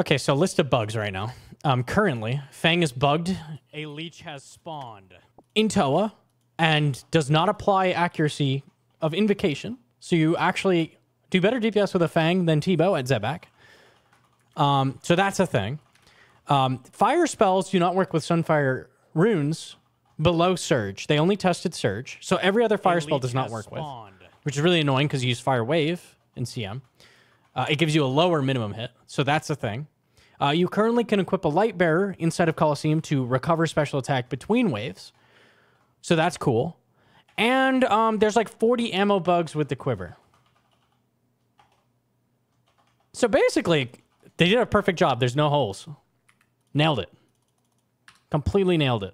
Okay, so list of bugs right now. Um, currently, Fang is bugged. A leech has spawned. In Toa, and does not apply accuracy of invocation. So you actually do better D P S with a Fang than T-Bow at Zebak. Um, so that's a thing. Um, fire spells do not work with Sunfire runes below Surge. They only tested Surge. So every other fire spell does not work spawned. with. Which is really annoying because you use Fire Wave in C M. Uh, it gives you a lower minimum hit, so that's a thing. Uh, you currently can equip a Lightbearer inside of Colosseum to recover special attack between waves, so that's cool. And um, there's like forty ammo bugs with the Quiver. So basically, they did a perfect job. There's no holes. Nailed it. Completely nailed it.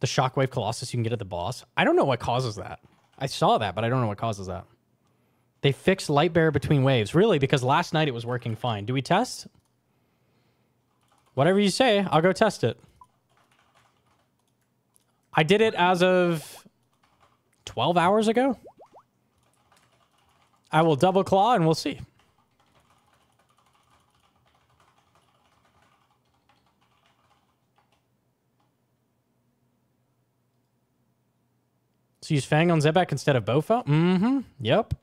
The Shockwave Colossus you can get at the boss. I don't know what causes that. I saw that, but I don't know what causes that. They fixed Lightbearer between waves. Really, because last night it was working fine. Do we test? Whatever you say, I'll go test it. I did it as of twelve hours ago. I will double claw and we'll see. So use Fang on Zebak instead of Bofa? Mm-hmm. Yep.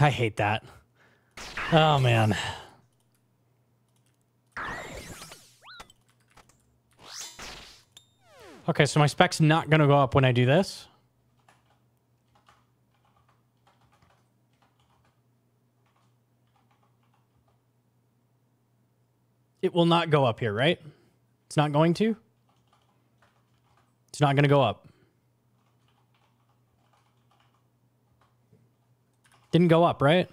I hate that. Oh, man. Okay, so my spec's not going to go up when I do this. It will not go up here, right? It's not going to? It's not going to go up. Didn't go up, right?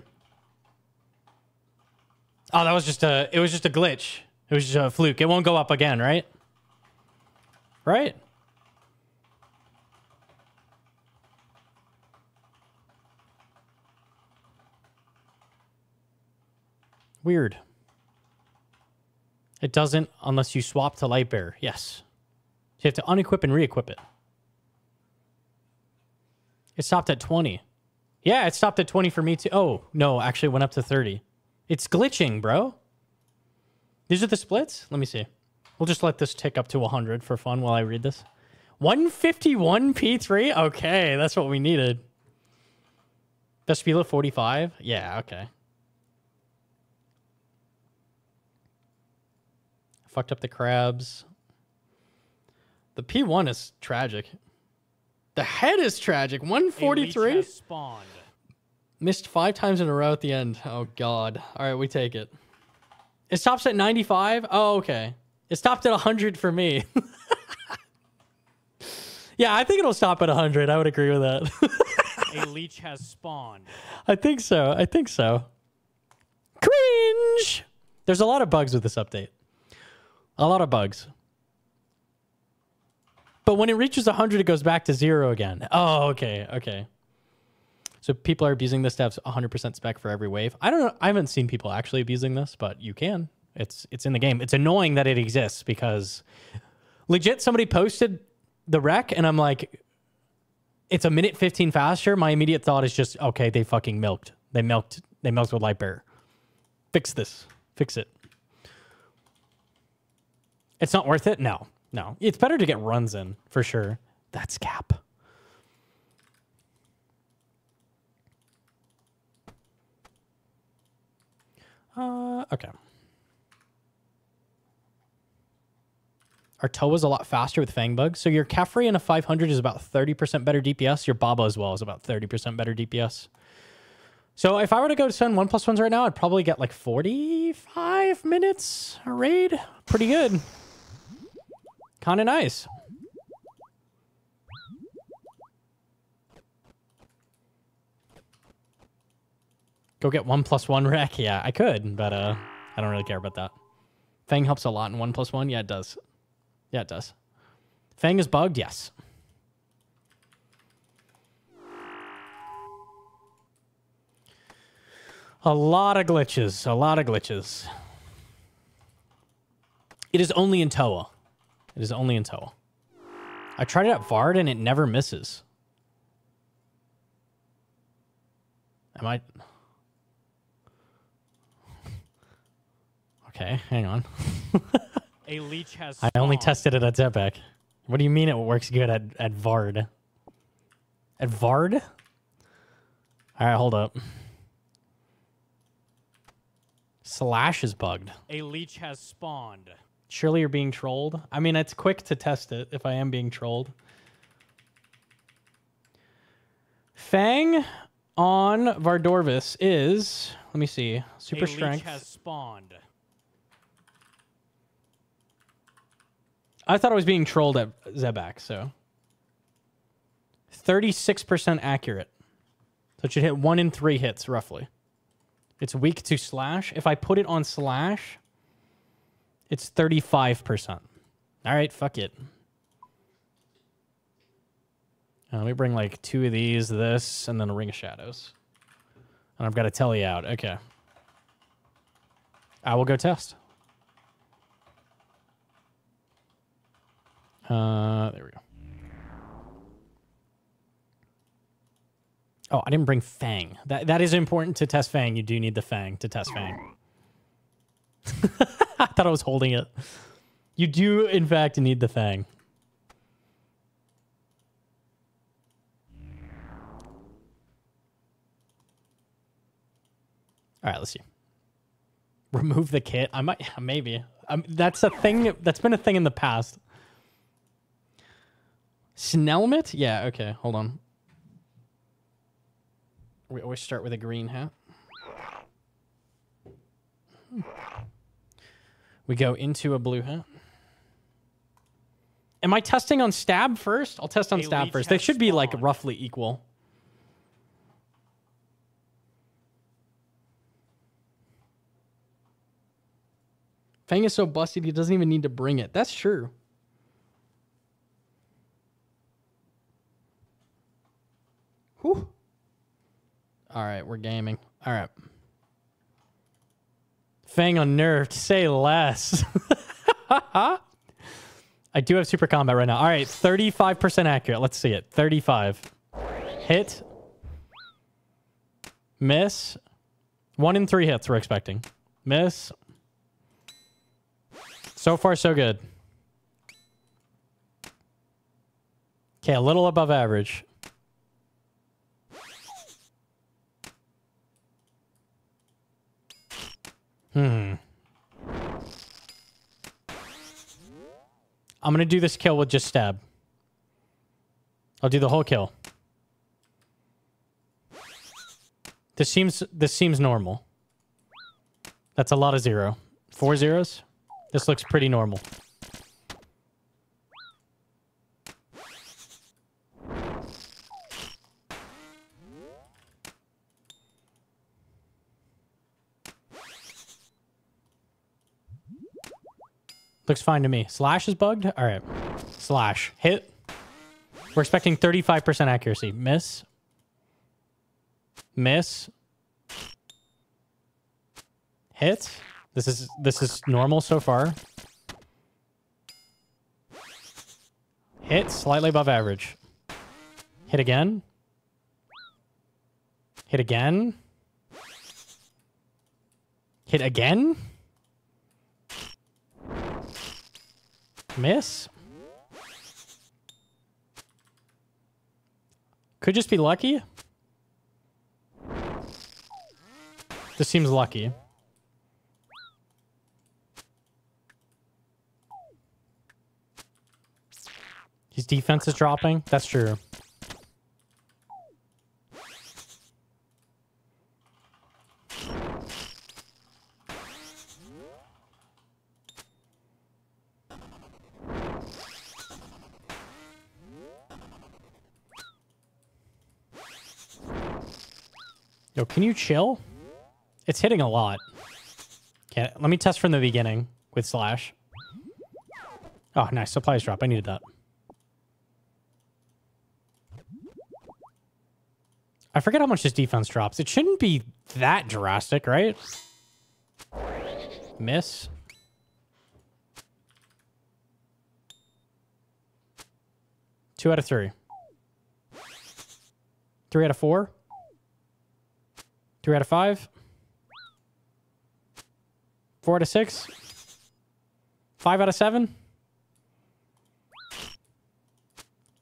Oh, that was just a, it was just a glitch. It was just a fluke. It won't go up again, right? Right? Weird. It doesn't unless you swap to Lightbearer. Yes. So you have to unequip and re-equip it. It stopped at twenty. Yeah, it stopped at twenty for me too. Oh, no. Actually, it went up to thirty. It's glitching, bro. These are the splits? Let me see. We'll just let this tick up to one hundred for fun while I read this. one fifty-one P three? Okay, that's what we needed. Vespula forty-five? Yeah, okay. Fucked up the crabs. The P one is tragic. The head is tragic. one forty-three? Missed five times in a row at the end. Oh, God. All right, we take it. It stops at ninety-five? Oh, okay. It stopped at one hundred for me. Yeah, I think it'll stop at one hundred. I would agree with that. A leech has spawned. I think so. I think so. Cringe! There's a lot of bugs with this update. A lot of bugs. But when it reaches one hundred, it goes back to zero again. Oh, okay. Okay. So people are abusing this to have one hundred percent spec for every wave. I don't know. I haven't seen people actually abusing this, but you can. It's, it's in the game. It's annoying that it exists because legit somebody posted the wreck and I'm like... It's a minute fifteen faster. My immediate thought is just, okay, they fucking milked. They milked. They milked with Lightbearer. Fix this. Fix it. It's not worth it? No. No. It's better to get runs in, for sure. That's cap. Uh, okay. Our Toa's a lot faster with Fang Bugs. So your Caffrey in a five hundred is about thirty percent better D P S. Your Baba as well is about thirty percent better D P S. So if I were to go to send one plus ones right now, I'd probably get like forty-five minutes a raid. Pretty good. Kind of nice. Go get one plus one wreck. Yeah, I could, but uh, I don't really care about that. Fang helps a lot in one plus one. Yeah, it does. Yeah, it does. Fang is bugged? Yes. A lot of glitches. A lot of glitches. It is only in Toa. It is only in Toa. I tried it at Vard and it never misses. Am I... Okay, hang on. A leech has spawned. I only tested it at Zebak. What do you mean it works good at, at Vard? At Vard? Alright, hold up. Slash is bugged. A leech has spawned. Surely you're being trolled? I mean, it's quick to test it if I am being trolled. Fang on Vardorvis is... Let me see. Super strength. A leech has spawned. I thought I was being trolled at Zebak, so. thirty-six percent accurate. So it should hit one in three hits, roughly. It's weak to Slash. If I put it on Slash, it's thirty-five percent. All right, fuck it. Now let me bring like two of these, this, and then a Ring of Shadows. And I've got a telly out. Okay. I will go test. Uh, there we go. Oh, I didn't bring Fang. That that is important to test Fang. You do need the Fang to test Fang. I thought I was holding it. You do, in fact, need the Fang. All right, let's see. Remove the kit. I might, maybe. Um, that's a thing. That's been a thing in the past. Snellmit? Yeah, okay, hold on. We always start with a green hat. Hmm. We go into a blue hat. Am I testing on stab first? I'll test on stab first. They should be like roughly equal. Fang is so busted he doesn't even need to bring it. That's true. Whew. All right, we're gaming. All right. Fang unnerved. Say less. I do have super combat right now. All right, thirty-five percent accurate. Let's see it. thirty-five. Hit. Miss. One in three hits we're expecting. Miss. So far, so good. Okay, a little above average. I'm going to do this kill with just stab. I'll do the whole kill. This seems this seems normal. That's a lot of zero. Four zeros? This looks pretty normal. Looks fine to me. Slash is bugged? All right. Slash. Hit. We're expecting thirty-five percent accuracy. Miss. Miss. Hit. This is this is normal so far. Hit. Slightly above average. Hit again. Hit again. Hit again. Miss. Could just be lucky. This seems lucky. His defense is dropping. That's true. Yo, can you chill? It's hitting a lot. Okay, let me test from the beginning with slash. Oh, nice. Supplies drop. I needed that. I forget how much this defense drops. It shouldn't be that drastic, right? Miss. Two out of three. Three out of four. Three out of five. Four out of six. Five out of seven.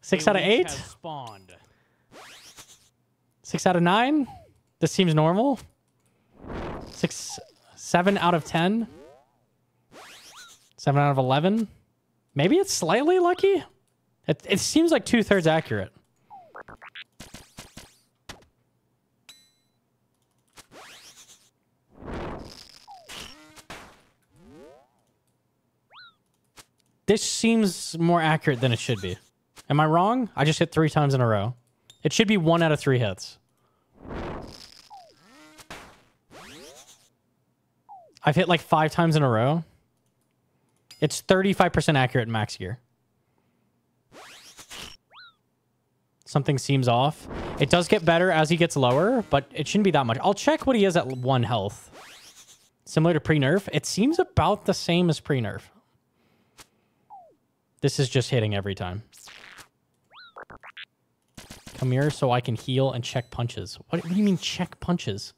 Six out of eight. Six out of nine. This seems normal. Six, seven out of ten. Seven out of eleven. Maybe it's slightly lucky. It, it seems like two-thirds accurate. This seems more accurate than it should be. Am I wrong? I just hit three times in a row. It should be one out of three hits. I've hit like five times in a row. It's thirty-five percent accurate in max gear. Something seems off. It does get better as he gets lower, but it shouldn't be that much. I'll check what he is at one health. Similar to pre-nerf. It seems about the same as pre-nerf. This is just hitting every time. Come here so I can heal and check punches. What, what do you mean check punches?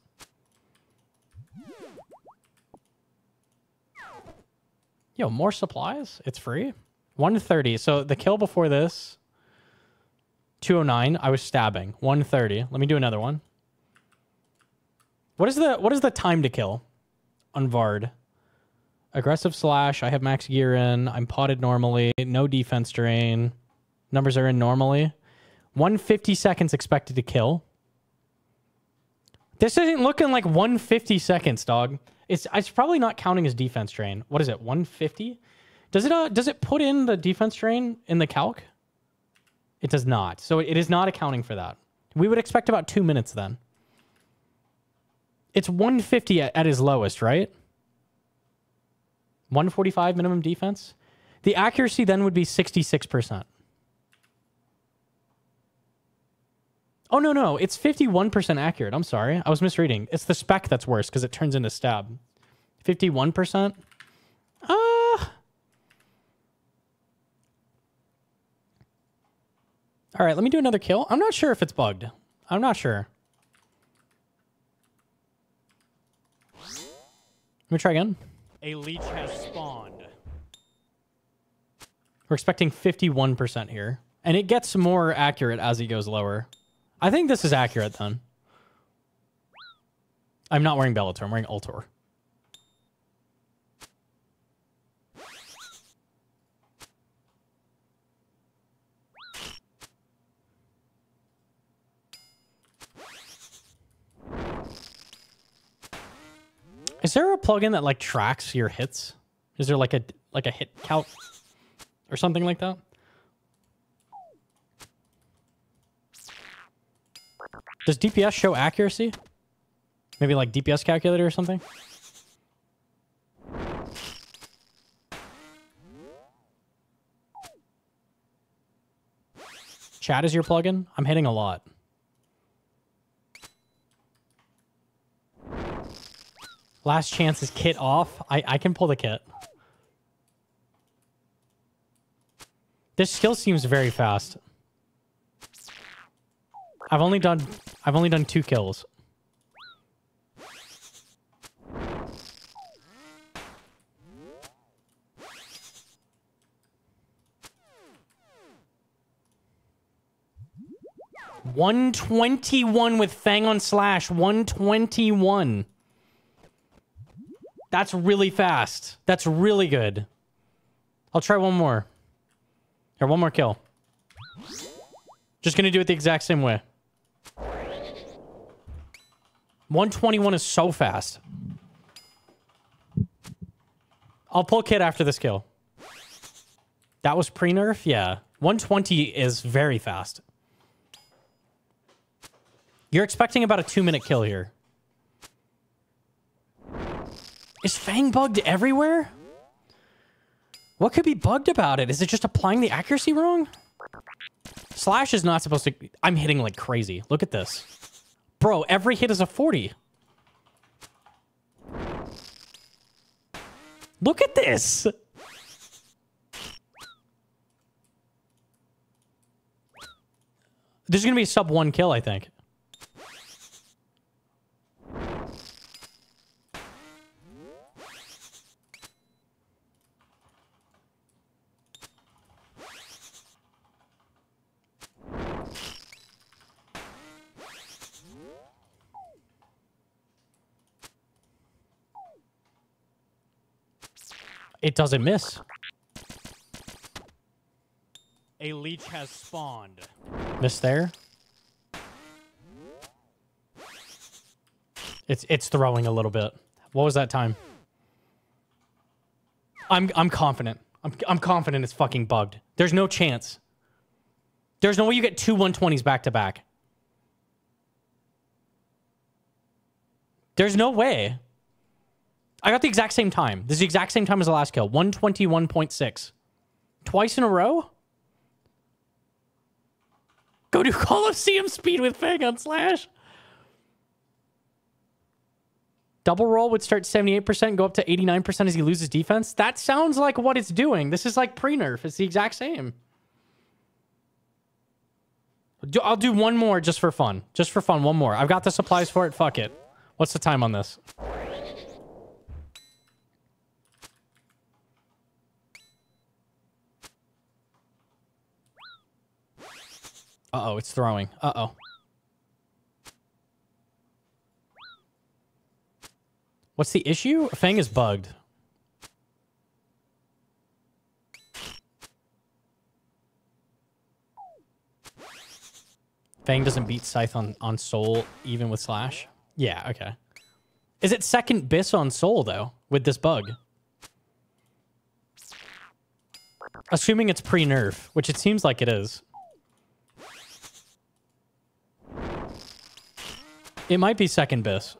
Yo, more supplies? It's free? one thirty. So the kill before this, two oh nine. I was stabbing. one thirty. Let me do another one. What is the what is the time to kill on Vard? Aggressive slash. I have max gear in. I'm potted normally. No defense drain. Numbers are in normally. one hundred fifty seconds expected to kill. This isn't looking like one hundred fifty seconds, dog. It's it's probably not counting his defense drain. What is it? one fifty? Does it uh, does it put in the defense drain in the calc? It does not. So it is not accounting for that. We would expect about two minutes then. It's one fifty at, at his lowest, right? one forty-five minimum defense. The accuracy then would be sixty-six percent. Oh, no, no. It's fifty-one percent accurate. I'm sorry. I was misreading. It's the spec that's worse because it turns into stab. fifty-one percent. Ah. Uh, all right. Let me do another kill. I'm not sure if it's bugged. I'm not sure. Let me try again. A leech has spawned. We're expecting fifty-one percent here. And it gets more accurate as he goes lower. I think this is accurate then. I'm not wearing Bellator. I'm wearing Altor. Is there a plugin that like tracks your hits? Is there like a like a hit count or something like that? Does D P S show accuracy? Maybe like D P S calculator or something? Chat is your plugin? I'm hitting a lot. Last chance is kit off. I, I can pull the kit. This skill seems very fast. I've only done I've only done two kills. one twenty-one with Fang on Slash. one twenty-one. That's really fast. That's really good. I'll try one more. Here, one more kill. Just gonna do it the exact same way. one twenty-one is so fast. I'll pull kit after this kill. That was pre-nerf? Yeah. one twenty is very fast. You're expecting about a two-minute kill here. Is Fang bugged everywhere? What could be bugged about it? Is it just applying the accuracy wrong? Slash is not supposed to... I'm hitting like crazy. Look at this. Bro, every hit is a forty. Look at this! This is gonna be a sub one kill, I think. It doesn't miss. A leech has spawned. Miss there. It's it's throwing a little bit. What was that time? I'm I'm confident. I'm I'm confident it's fucking bugged. There's no chance. There's no way you get two one twenties back to back. There's no way. I got the exact same time. This is the exact same time as the last kill. one twenty-one point six. Twice in a row? Go do Colosseum speed with Fang on Slash. Double roll would start seventy-eight percent, go up to eighty-nine percent as he loses defense. That sounds like what it's doing. This is like pre-nerf. It's the exact same. I'll do one more just for fun. Just for fun, one more. I've got the supplies for it. Fuck it. What's the time on this? Uh-oh, it's throwing. Uh-oh. What's the issue? Fang is bugged. Fang doesn't beat Scythe on, on Soul, even with Slash. Yeah, okay. Is it second bis on Soul, though, with this bug? Assuming it's pre-nerf, which it seems like it is. It might be second bis.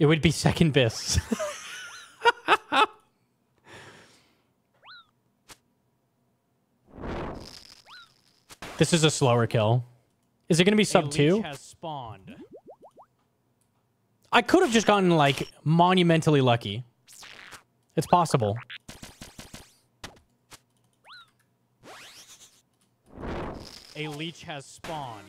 It would be second bis. This is a slower kill. Is it going to be sub two? I could have just gotten like monumentally lucky. It's possible. A leech has spawned.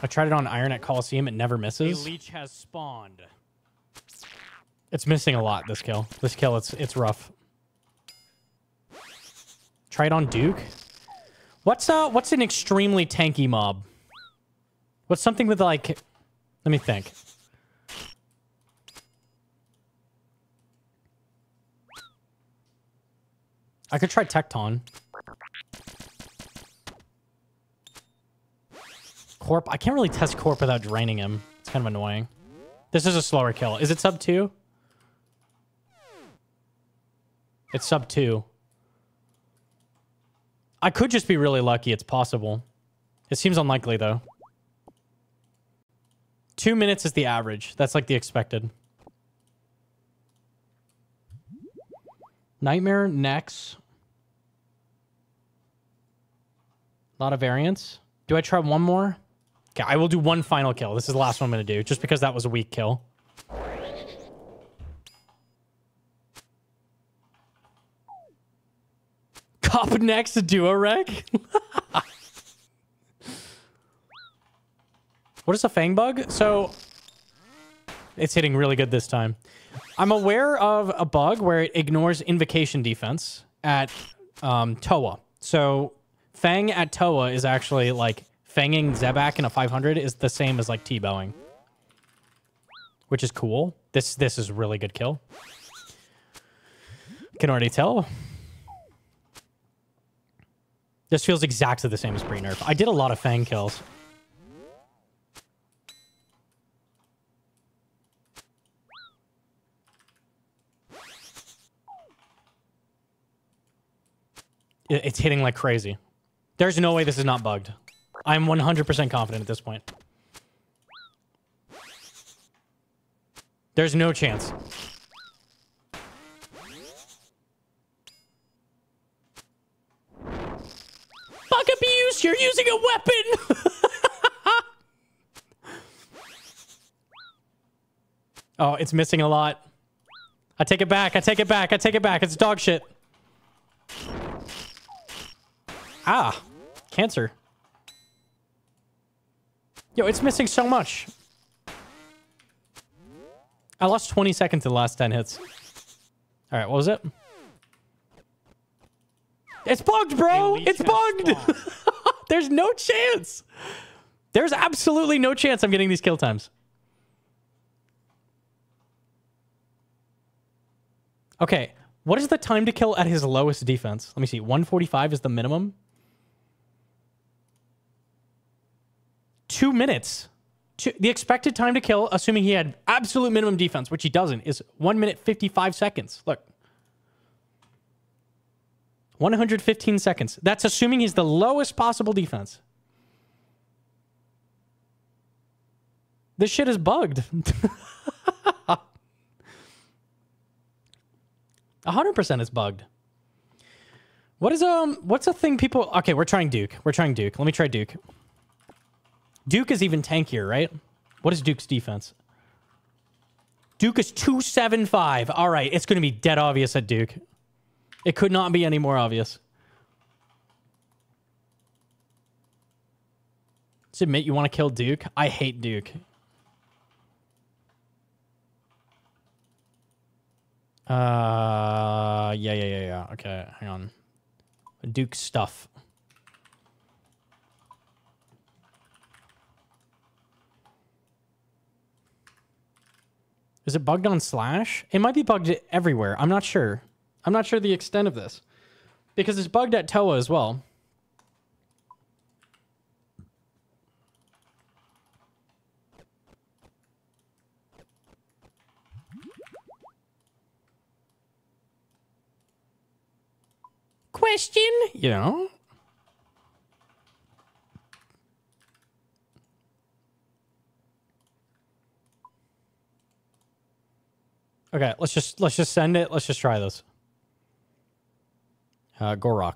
I tried it on Iron at Colosseum. It never misses. A leech has spawned. It's missing a lot, this kill. This kill, it's it's rough. Try it on Duke. What's uh what's an extremely tanky mob? What's something with like, let me think. I could try Tecton. Corp. I can't really test Corp without draining him. It's kind of annoying. This is a slower kill. Is it sub two? It's sub two. I could just be really lucky. It's possible. It seems unlikely, though. Two minutes is the average. That's like the expected. Nightmare next. A lot of variants. Do I try one more? Okay, I will do one final kill. This is the last one I'm going to do, just because that was a weak kill. Cop next to duo wreck? What is a Fang bug? So, it's hitting really good this time. I'm aware of a bug where it ignores invocation defense at um, Toa. So, Fang at Toa is actually like... Fanging Zebak in a five hundred is the same as like T-bowing, which is cool. This this is a really good kill. Can already tell. This feels exactly the same as pre-nerf. I did a lot of Fang kills. It, it's hitting like crazy. There's no way this is not bugged. I'm one hundred percent confident at this point. There's no chance. Bug abuse! You're using a weapon! Oh, it's missing a lot. I take it back. I take it back. I take it back. It's dog shit. Ah. Cancer. Yo, it's missing so much. I lost twenty seconds in the last ten hits. All right, what was it? It's bugged, bro. It's bugged. There's no chance. There's absolutely no chance I'm getting these kill times. Okay, what is the time to kill at his lowest defense? Let me see. one forty-five is the minimum. Two minutes. Two, the expected time to kill, assuming he had absolute minimum defense, which he doesn't, is one minute fifty-five seconds. Look. one hundred fifteen seconds. That's assuming he's the lowest possible defense. This shit is bugged. one hundred percent is bugged. What is, um, what's a thing people... Okay, we're trying Duke. We're trying Duke. Let me try Duke. Duke is even tankier, right? What is Duke's defense? Duke is two seventy-five. All right, it's going to be dead obvious at Duke. It could not be any more obvious. Just admit you want to kill Duke. I hate Duke. Uh, yeah, yeah, yeah, yeah. Okay, hang on. Duke stuff. Is it bugged on Slash? It might be bugged everywhere. I'm not sure. I'm not sure the extent of this. Because it's bugged at Toa as well. Question? You know? Okay, let's just let's just send it. Let's just try this. Uh, Gorok.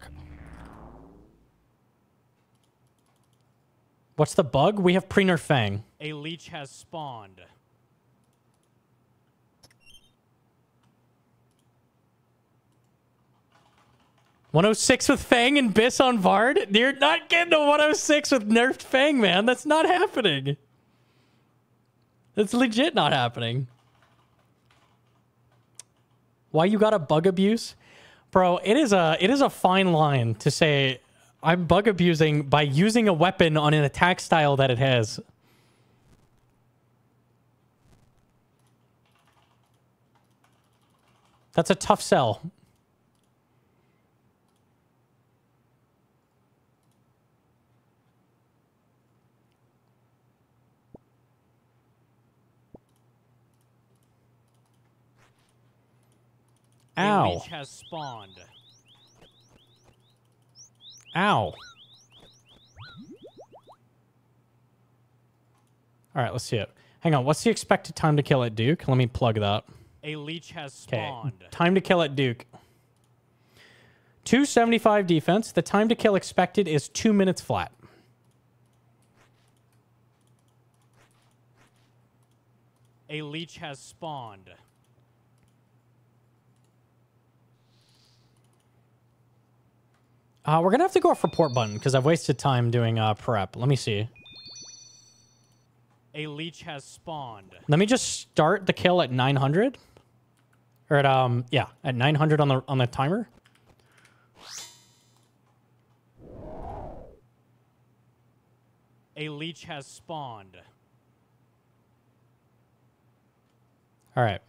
What's the bug? We have pre-nerf Fang. A leech has spawned. one oh six with Fang and Biss on Vard? You're not getting a one oh six with nerfed Fang, man. That's not happening. That's legit not happening. Why you got a bug abuse? Bro, it is a it is a fine line to say I'm bug abusing by using a weapon on an attack style that it has. That's a tough sell. Ow. A leech has spawned. Ow. All right, let's see it. Hang on, what's the expected time to kill at Duke? Let me plug that. A leech has spawned. Okay. Time to kill at Duke. two seventy-five defense. The time to kill expected is two minutes flat. A leech has spawned. Uh, we're going to have to go off report button because I've wasted time doing uh, prep. Let me see. A leech has spawned. Let me just start the kill at nine hundred. Or at, um, yeah, at nine hundred on the, on the timer. A leech has spawned. All right.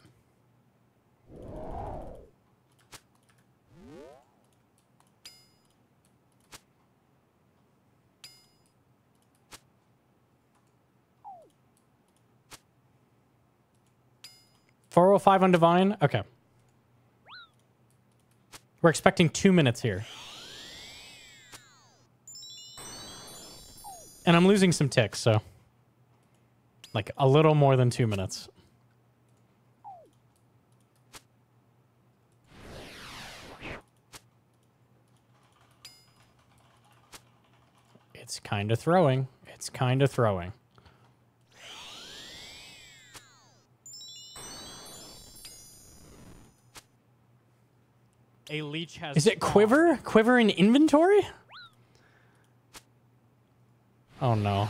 four oh five on Divine? Okay. We're expecting two minutes here. And I'm losing some ticks, so... like, a little more than two minutes. It's kind of throwing. It's kind of throwing. A leech has Is it spawned. Quiver? Quiver in inventory? Oh no.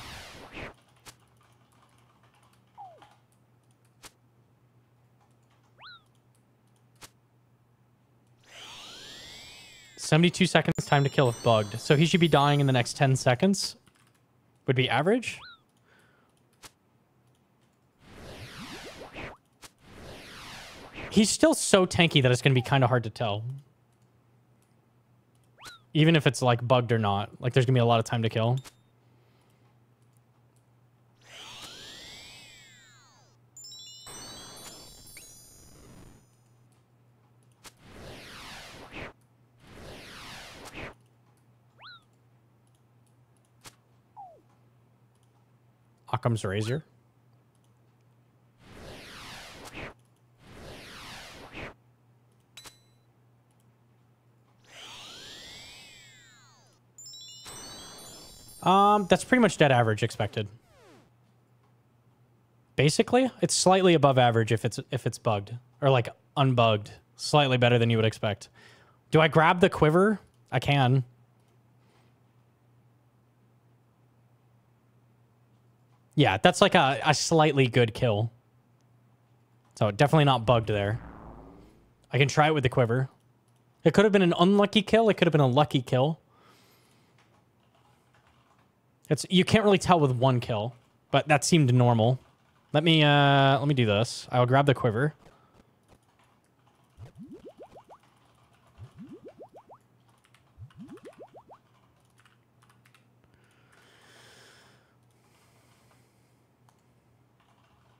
seventy-two seconds time to kill if bugged. So he should be dying in the next ten seconds. Would be average. He's still so tanky that it's going to be kind of hard to tell. Even if it's like bugged or not. Like there's going to be a lot of time to kill. Occam's Razor. Um, that's pretty much dead average expected. Basically, it's slightly above average if it's if it's bugged or like unbugged, slightly better than you would expect. Do I grab the quiver? I can. Yeah, that's like a, a slightly good kill. So definitely not bugged there. I can try it with the quiver. It could have been an unlucky kill. It could have been a lucky kill. It's you can't really tell with one kill, but that seemed normal. Let me uh, let me do this. I'll grab the quiver.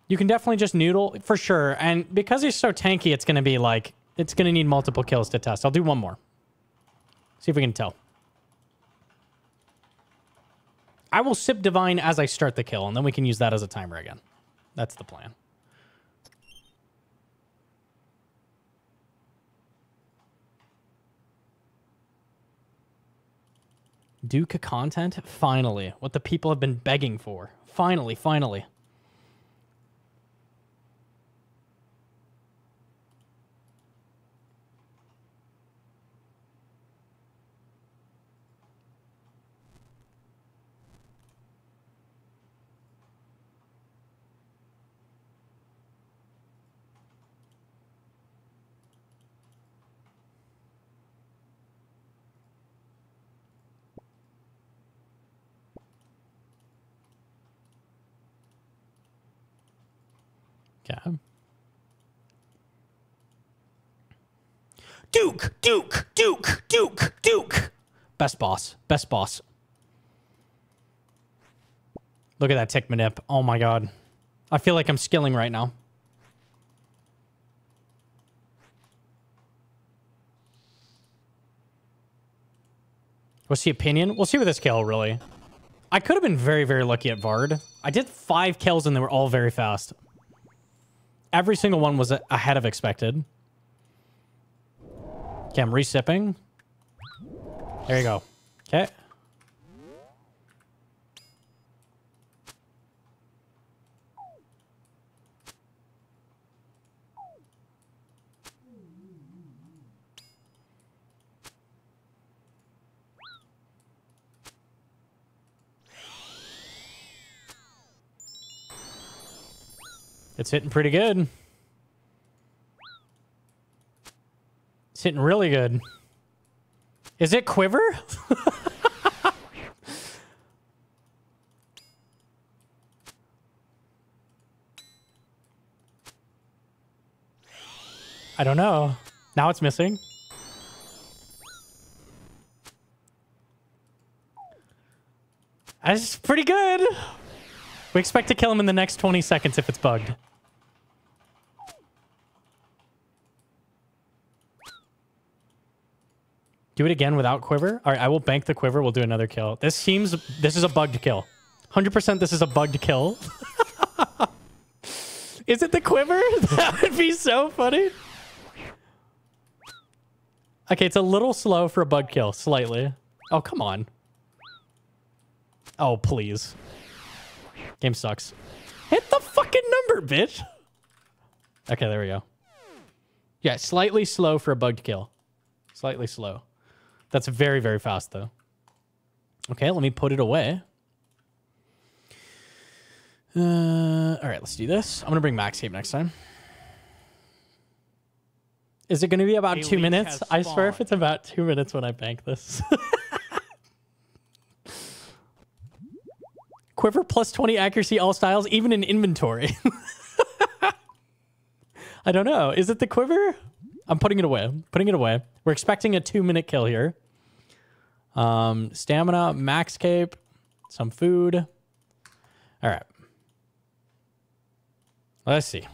You can definitely just noodle, for sure. And because he's so tanky, it's going to be like... it's going to need multiple kills to test. I'll do one more. See if we can tell. I will sip Divine as I start the kill, and then we can use that as a timer again. That's the plan. Duke content? Finally. What the people have been begging for. Finally, finally. Yeah. Duke, Duke, Duke, Duke, Duke. Best boss, best boss. Look at that tick manip. Oh my god. I feel like I'm skilling right now. What's the opinion? We'll see with this kill, really. I could have been very, very lucky at Vard. I did five kills, and they were all very fast. Every single one was ahead of expected. Okay, I'm re-sipping. There you go. Okay. It's hitting pretty good. It's hitting really good. Is it Quiver? I don't know. Now it's missing. That's pretty good. We expect to kill him in the next twenty seconds if it's bugged. Do it again without Quiver. All right, I will bank the Quiver. We'll do another kill. This seems... This is a bugged kill. one hundred percent this is a bugged kill. Is it the Quiver? That would be so funny. Okay, it's a little slow for a bug kill. Slightly. Oh, come on. Oh, please. Game sucks. Hit the fucking number, bitch. Okay, there we go. Yeah, slightly slow for a bugged kill. Slightly slow. That's very, very fast, though. Okay, let me put it away. Uh, all right, let's do this. I'm going to bring Maxcape next time. Is it going to be about two minutes? I swear if it's about two minutes when I bank this. Quiver plus twenty accuracy, all styles, even in inventory. I don't know. Is it the Quiver? I'm putting it away. I'm putting it away. We're expecting a two-minute kill here. Um, stamina, max cape, some food. All right. Let's see.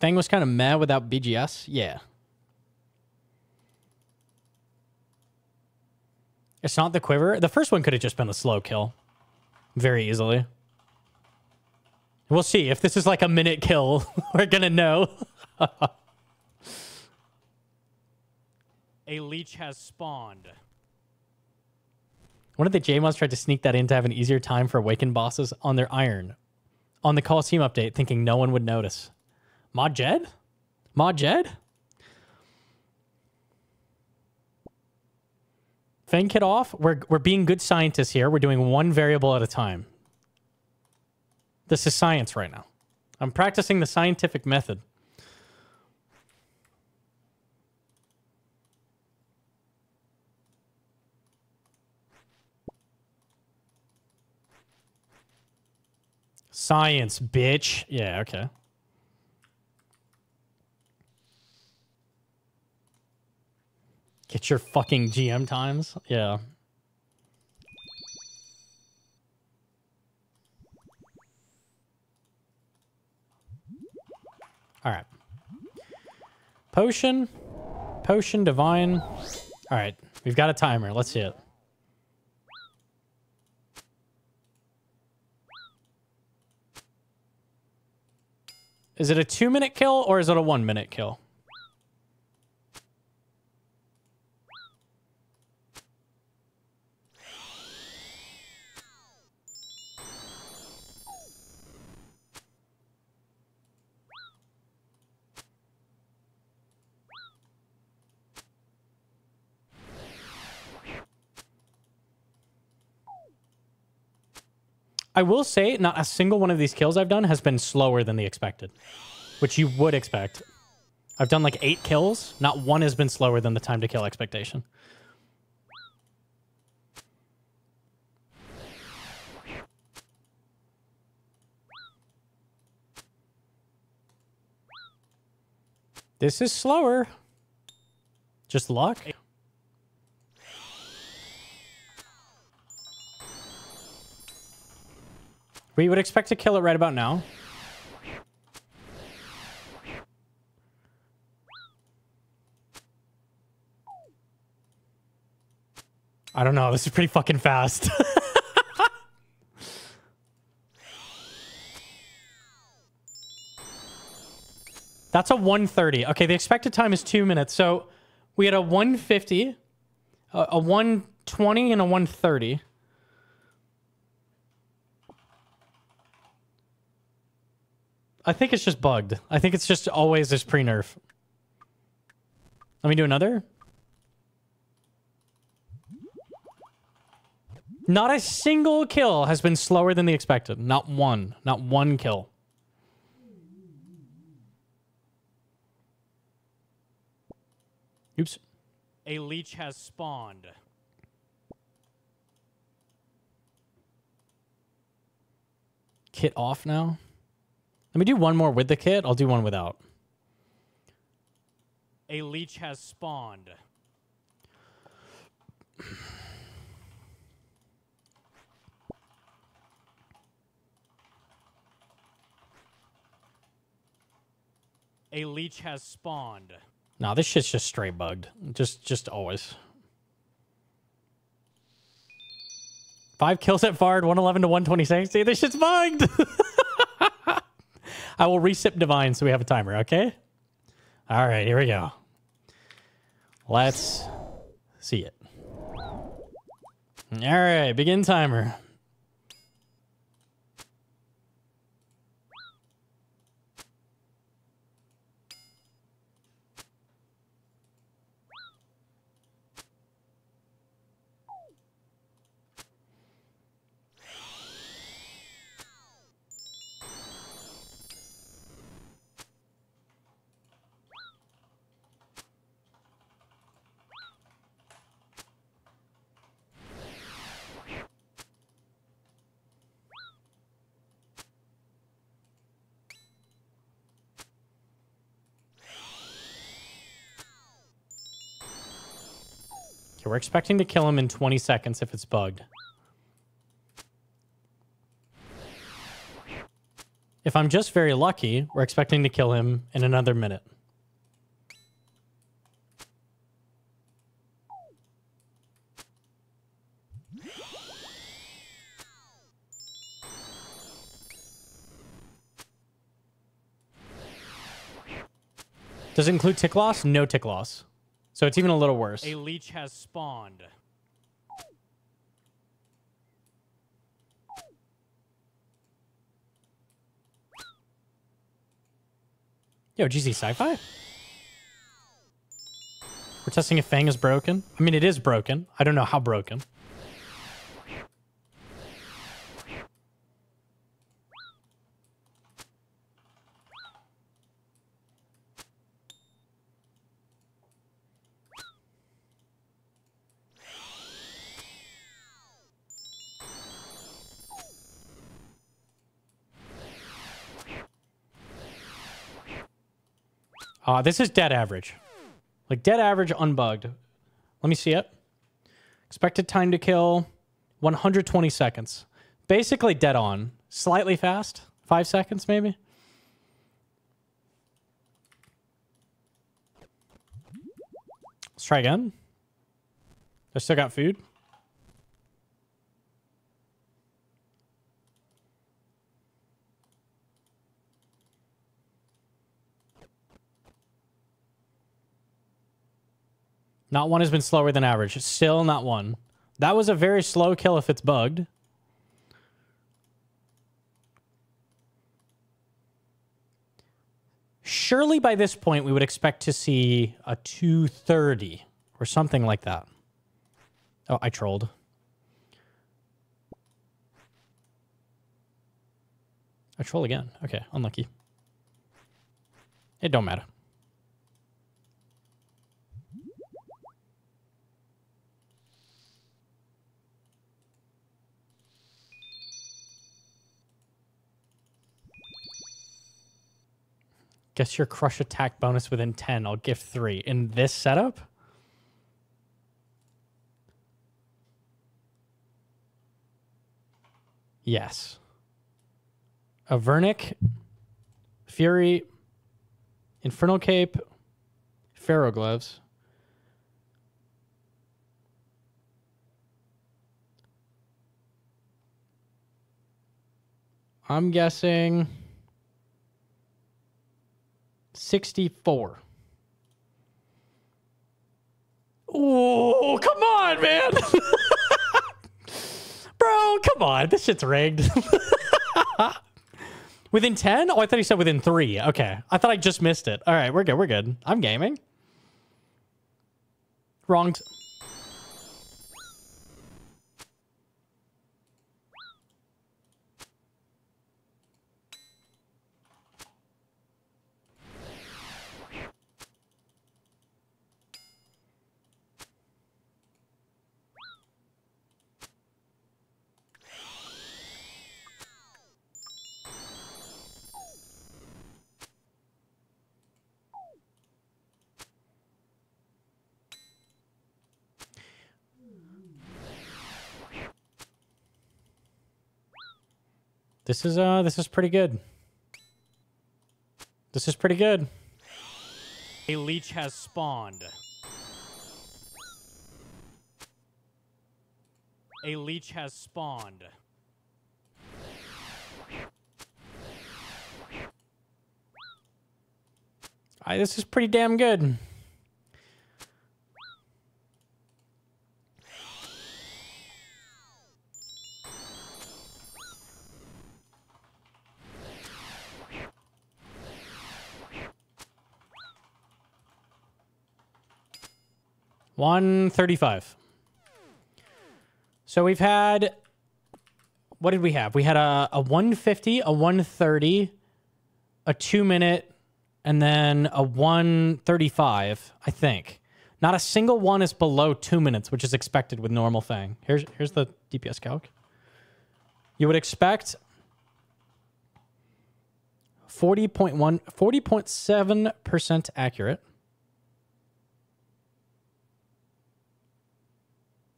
Fang was kind of meh without B G S. Yeah. It's not the Quiver. The first one could have just been a slow kill. Very easily. We'll see. If this is like a minute kill, we're going to know. A leech has spawned. One of the J-Mods tried to sneak that in to have an easier time for Awakened bosses on their iron. On the Colosseum update, thinking no one would notice. Mod Jed? Mod Jed? Fang kit off. We're, we're being good scientists here. We're doing one variable at a time. This is science right now. I'm practicing the scientific method. Science, bitch. Yeah, okay. Get your fucking G M times. Yeah. All right. Potion. Potion, divine. All right. We've got a timer. Let's see it. Is it a two-minute kill or is it a one-minute kill? I will say, not a single one of these kills I've done has been slower than the expected, which you would expect. I've done like eight kills. Not one has been slower than the time to kill expectation. This is slower. Just luck. We would expect to kill it right about now. I don't know. This is pretty fucking fast. That's a one thirty. Okay, the expected time is two minutes. So we had a one fifty, a one twenty, and a one thirty. I think it's just bugged. I think it's just always this pre-nerf. Let me do another. Not a single kill has been slower than the expected. Not one. Not one kill. Oops. A leech has spawned. Kit off now. Let me do one more with the kit. I'll do one without. A leech has spawned. A leech has spawned. Nah, this shit's just straight bugged. Just, just always. Five kills at Vard, one eleven to one twenty-six. See, this shit's bugged. I will resip divine so we have a timer, okay? All right, here we go. Let's see it. All right, begin timer. We're expecting to kill him in twenty seconds if it's bugged. If I'm just very lucky, we're expecting to kill him in another minute. Does it include tick loss? No tick loss. So it's even a little worse. A leech has spawned. Yo, G Z Sci-Fi? We're testing if Fang is broken. I mean, it is broken. I don't know how broken. Uh, this is dead average. Like, dead average, unbugged. Let me see it. Expected time to kill, one hundred twenty seconds. Basically dead on. Slightly fast. Five seconds, maybe. Let's try again. I still got food. Not one has been slower than average. Still not one. That was a very slow kill if it's bugged. Surely by this point we would expect to see a two thirty or something like that. Oh, I trolled. I troll again. Okay, unlucky. It don't matter. Guess your crush attack bonus within ten. I'll gift three. In this setup? Yes. Avernic, Fury, Infernal Cape, Pharaoh Gloves. I'm guessing sixty-four. Oh, come on, man. Bro, come on. This shit's rigged. Within ten? Oh, I thought he said within three. Okay. I thought I just missed it. All right, we're good. We're good. I'm gaming. Wrong. This is uh this is pretty good. This is pretty good. A leech has spawned. A leech has spawned. I, this is pretty damn good. one thirty-five. So we've had, what did we have? We had a, a one fifty, a one thirty, a two minute, and then a one thirty-five, I think. Not a single one is below two minutes, which is expected with normal Fang. Here's, here's the D P S calc. You would expect forty point one, forty point seven percent accurate.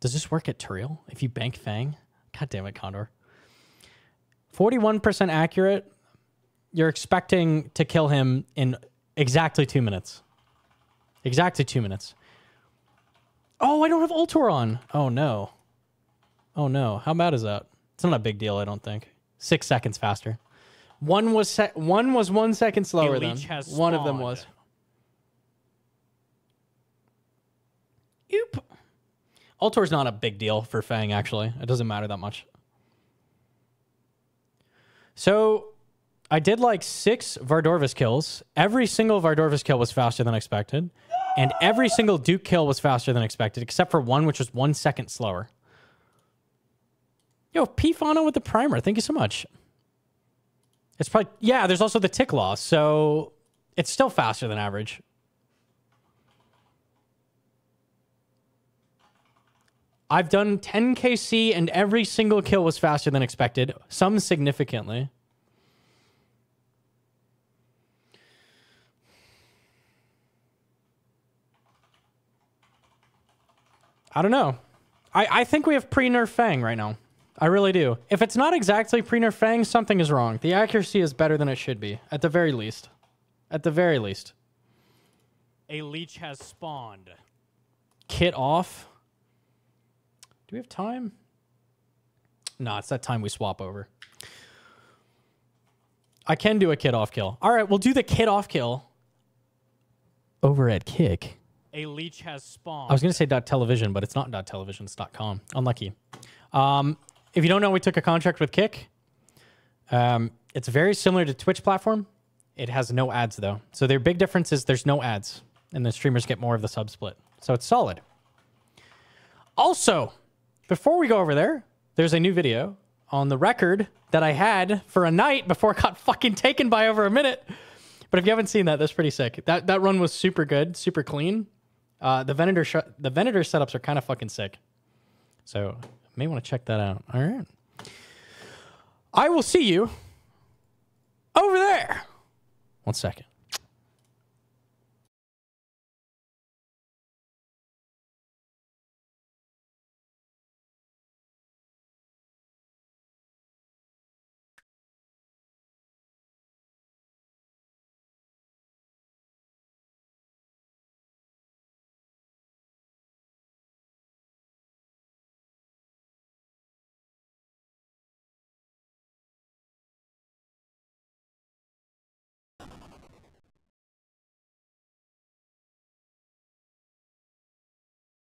Does this work at Turiel if you bank Fang? God damn it, Condor. forty-one percent accurate. You're expecting to kill him in exactly two minutes. Exactly two minutes. Oh, I don't have Ultor on. Oh, no. Oh, no. How bad is that? It's not a big deal, I don't think. Six seconds faster. One was sec one was one second slower than one of them was. Oop. Ultor's not a big deal for Fang, actually. It doesn't matter that much. So, I did like six Vardorvis kills. Every single Vardorvis kill was faster than expected. And every single Duke kill was faster than expected, except for one, which was one second slower. Yo, P Fano with the primer. Thank you so much. It's probably... Yeah, there's also the tick loss, so... It's still faster than average. I've done ten K C and every single kill was faster than expected, some significantly. I don't know. I, I think we have pre-nerf Fang right now. I really do. If it's not exactly pre-nerf Fang, something is wrong. The accuracy is better than it should be, at the very least. At the very least. A leech has spawned. Kit off. Do we have time? No, it's that time we swap over. I can do a kid off kill. All right, we'll do the kid off kill over at Kick. A leech has spawned. I was going to say .television, but it's not .television, it's .com. Unlucky. Um, if you don't know, we took a contract with Kick. Um, it's very similar to Twitch platform. It has no ads, though. So their big difference is there's no ads, and the streamers get more of the sub split. So it's solid. Also... Before we go over there, there's a new video on the record that I had for a night before it got fucking taken by over a minute. But if you haven't seen that, that's pretty sick. That that run was super good, super clean. Uh, the Venator sh the Venator setups are kind of fucking sick. So you may want to check that out. All right. I will see you over there. One second.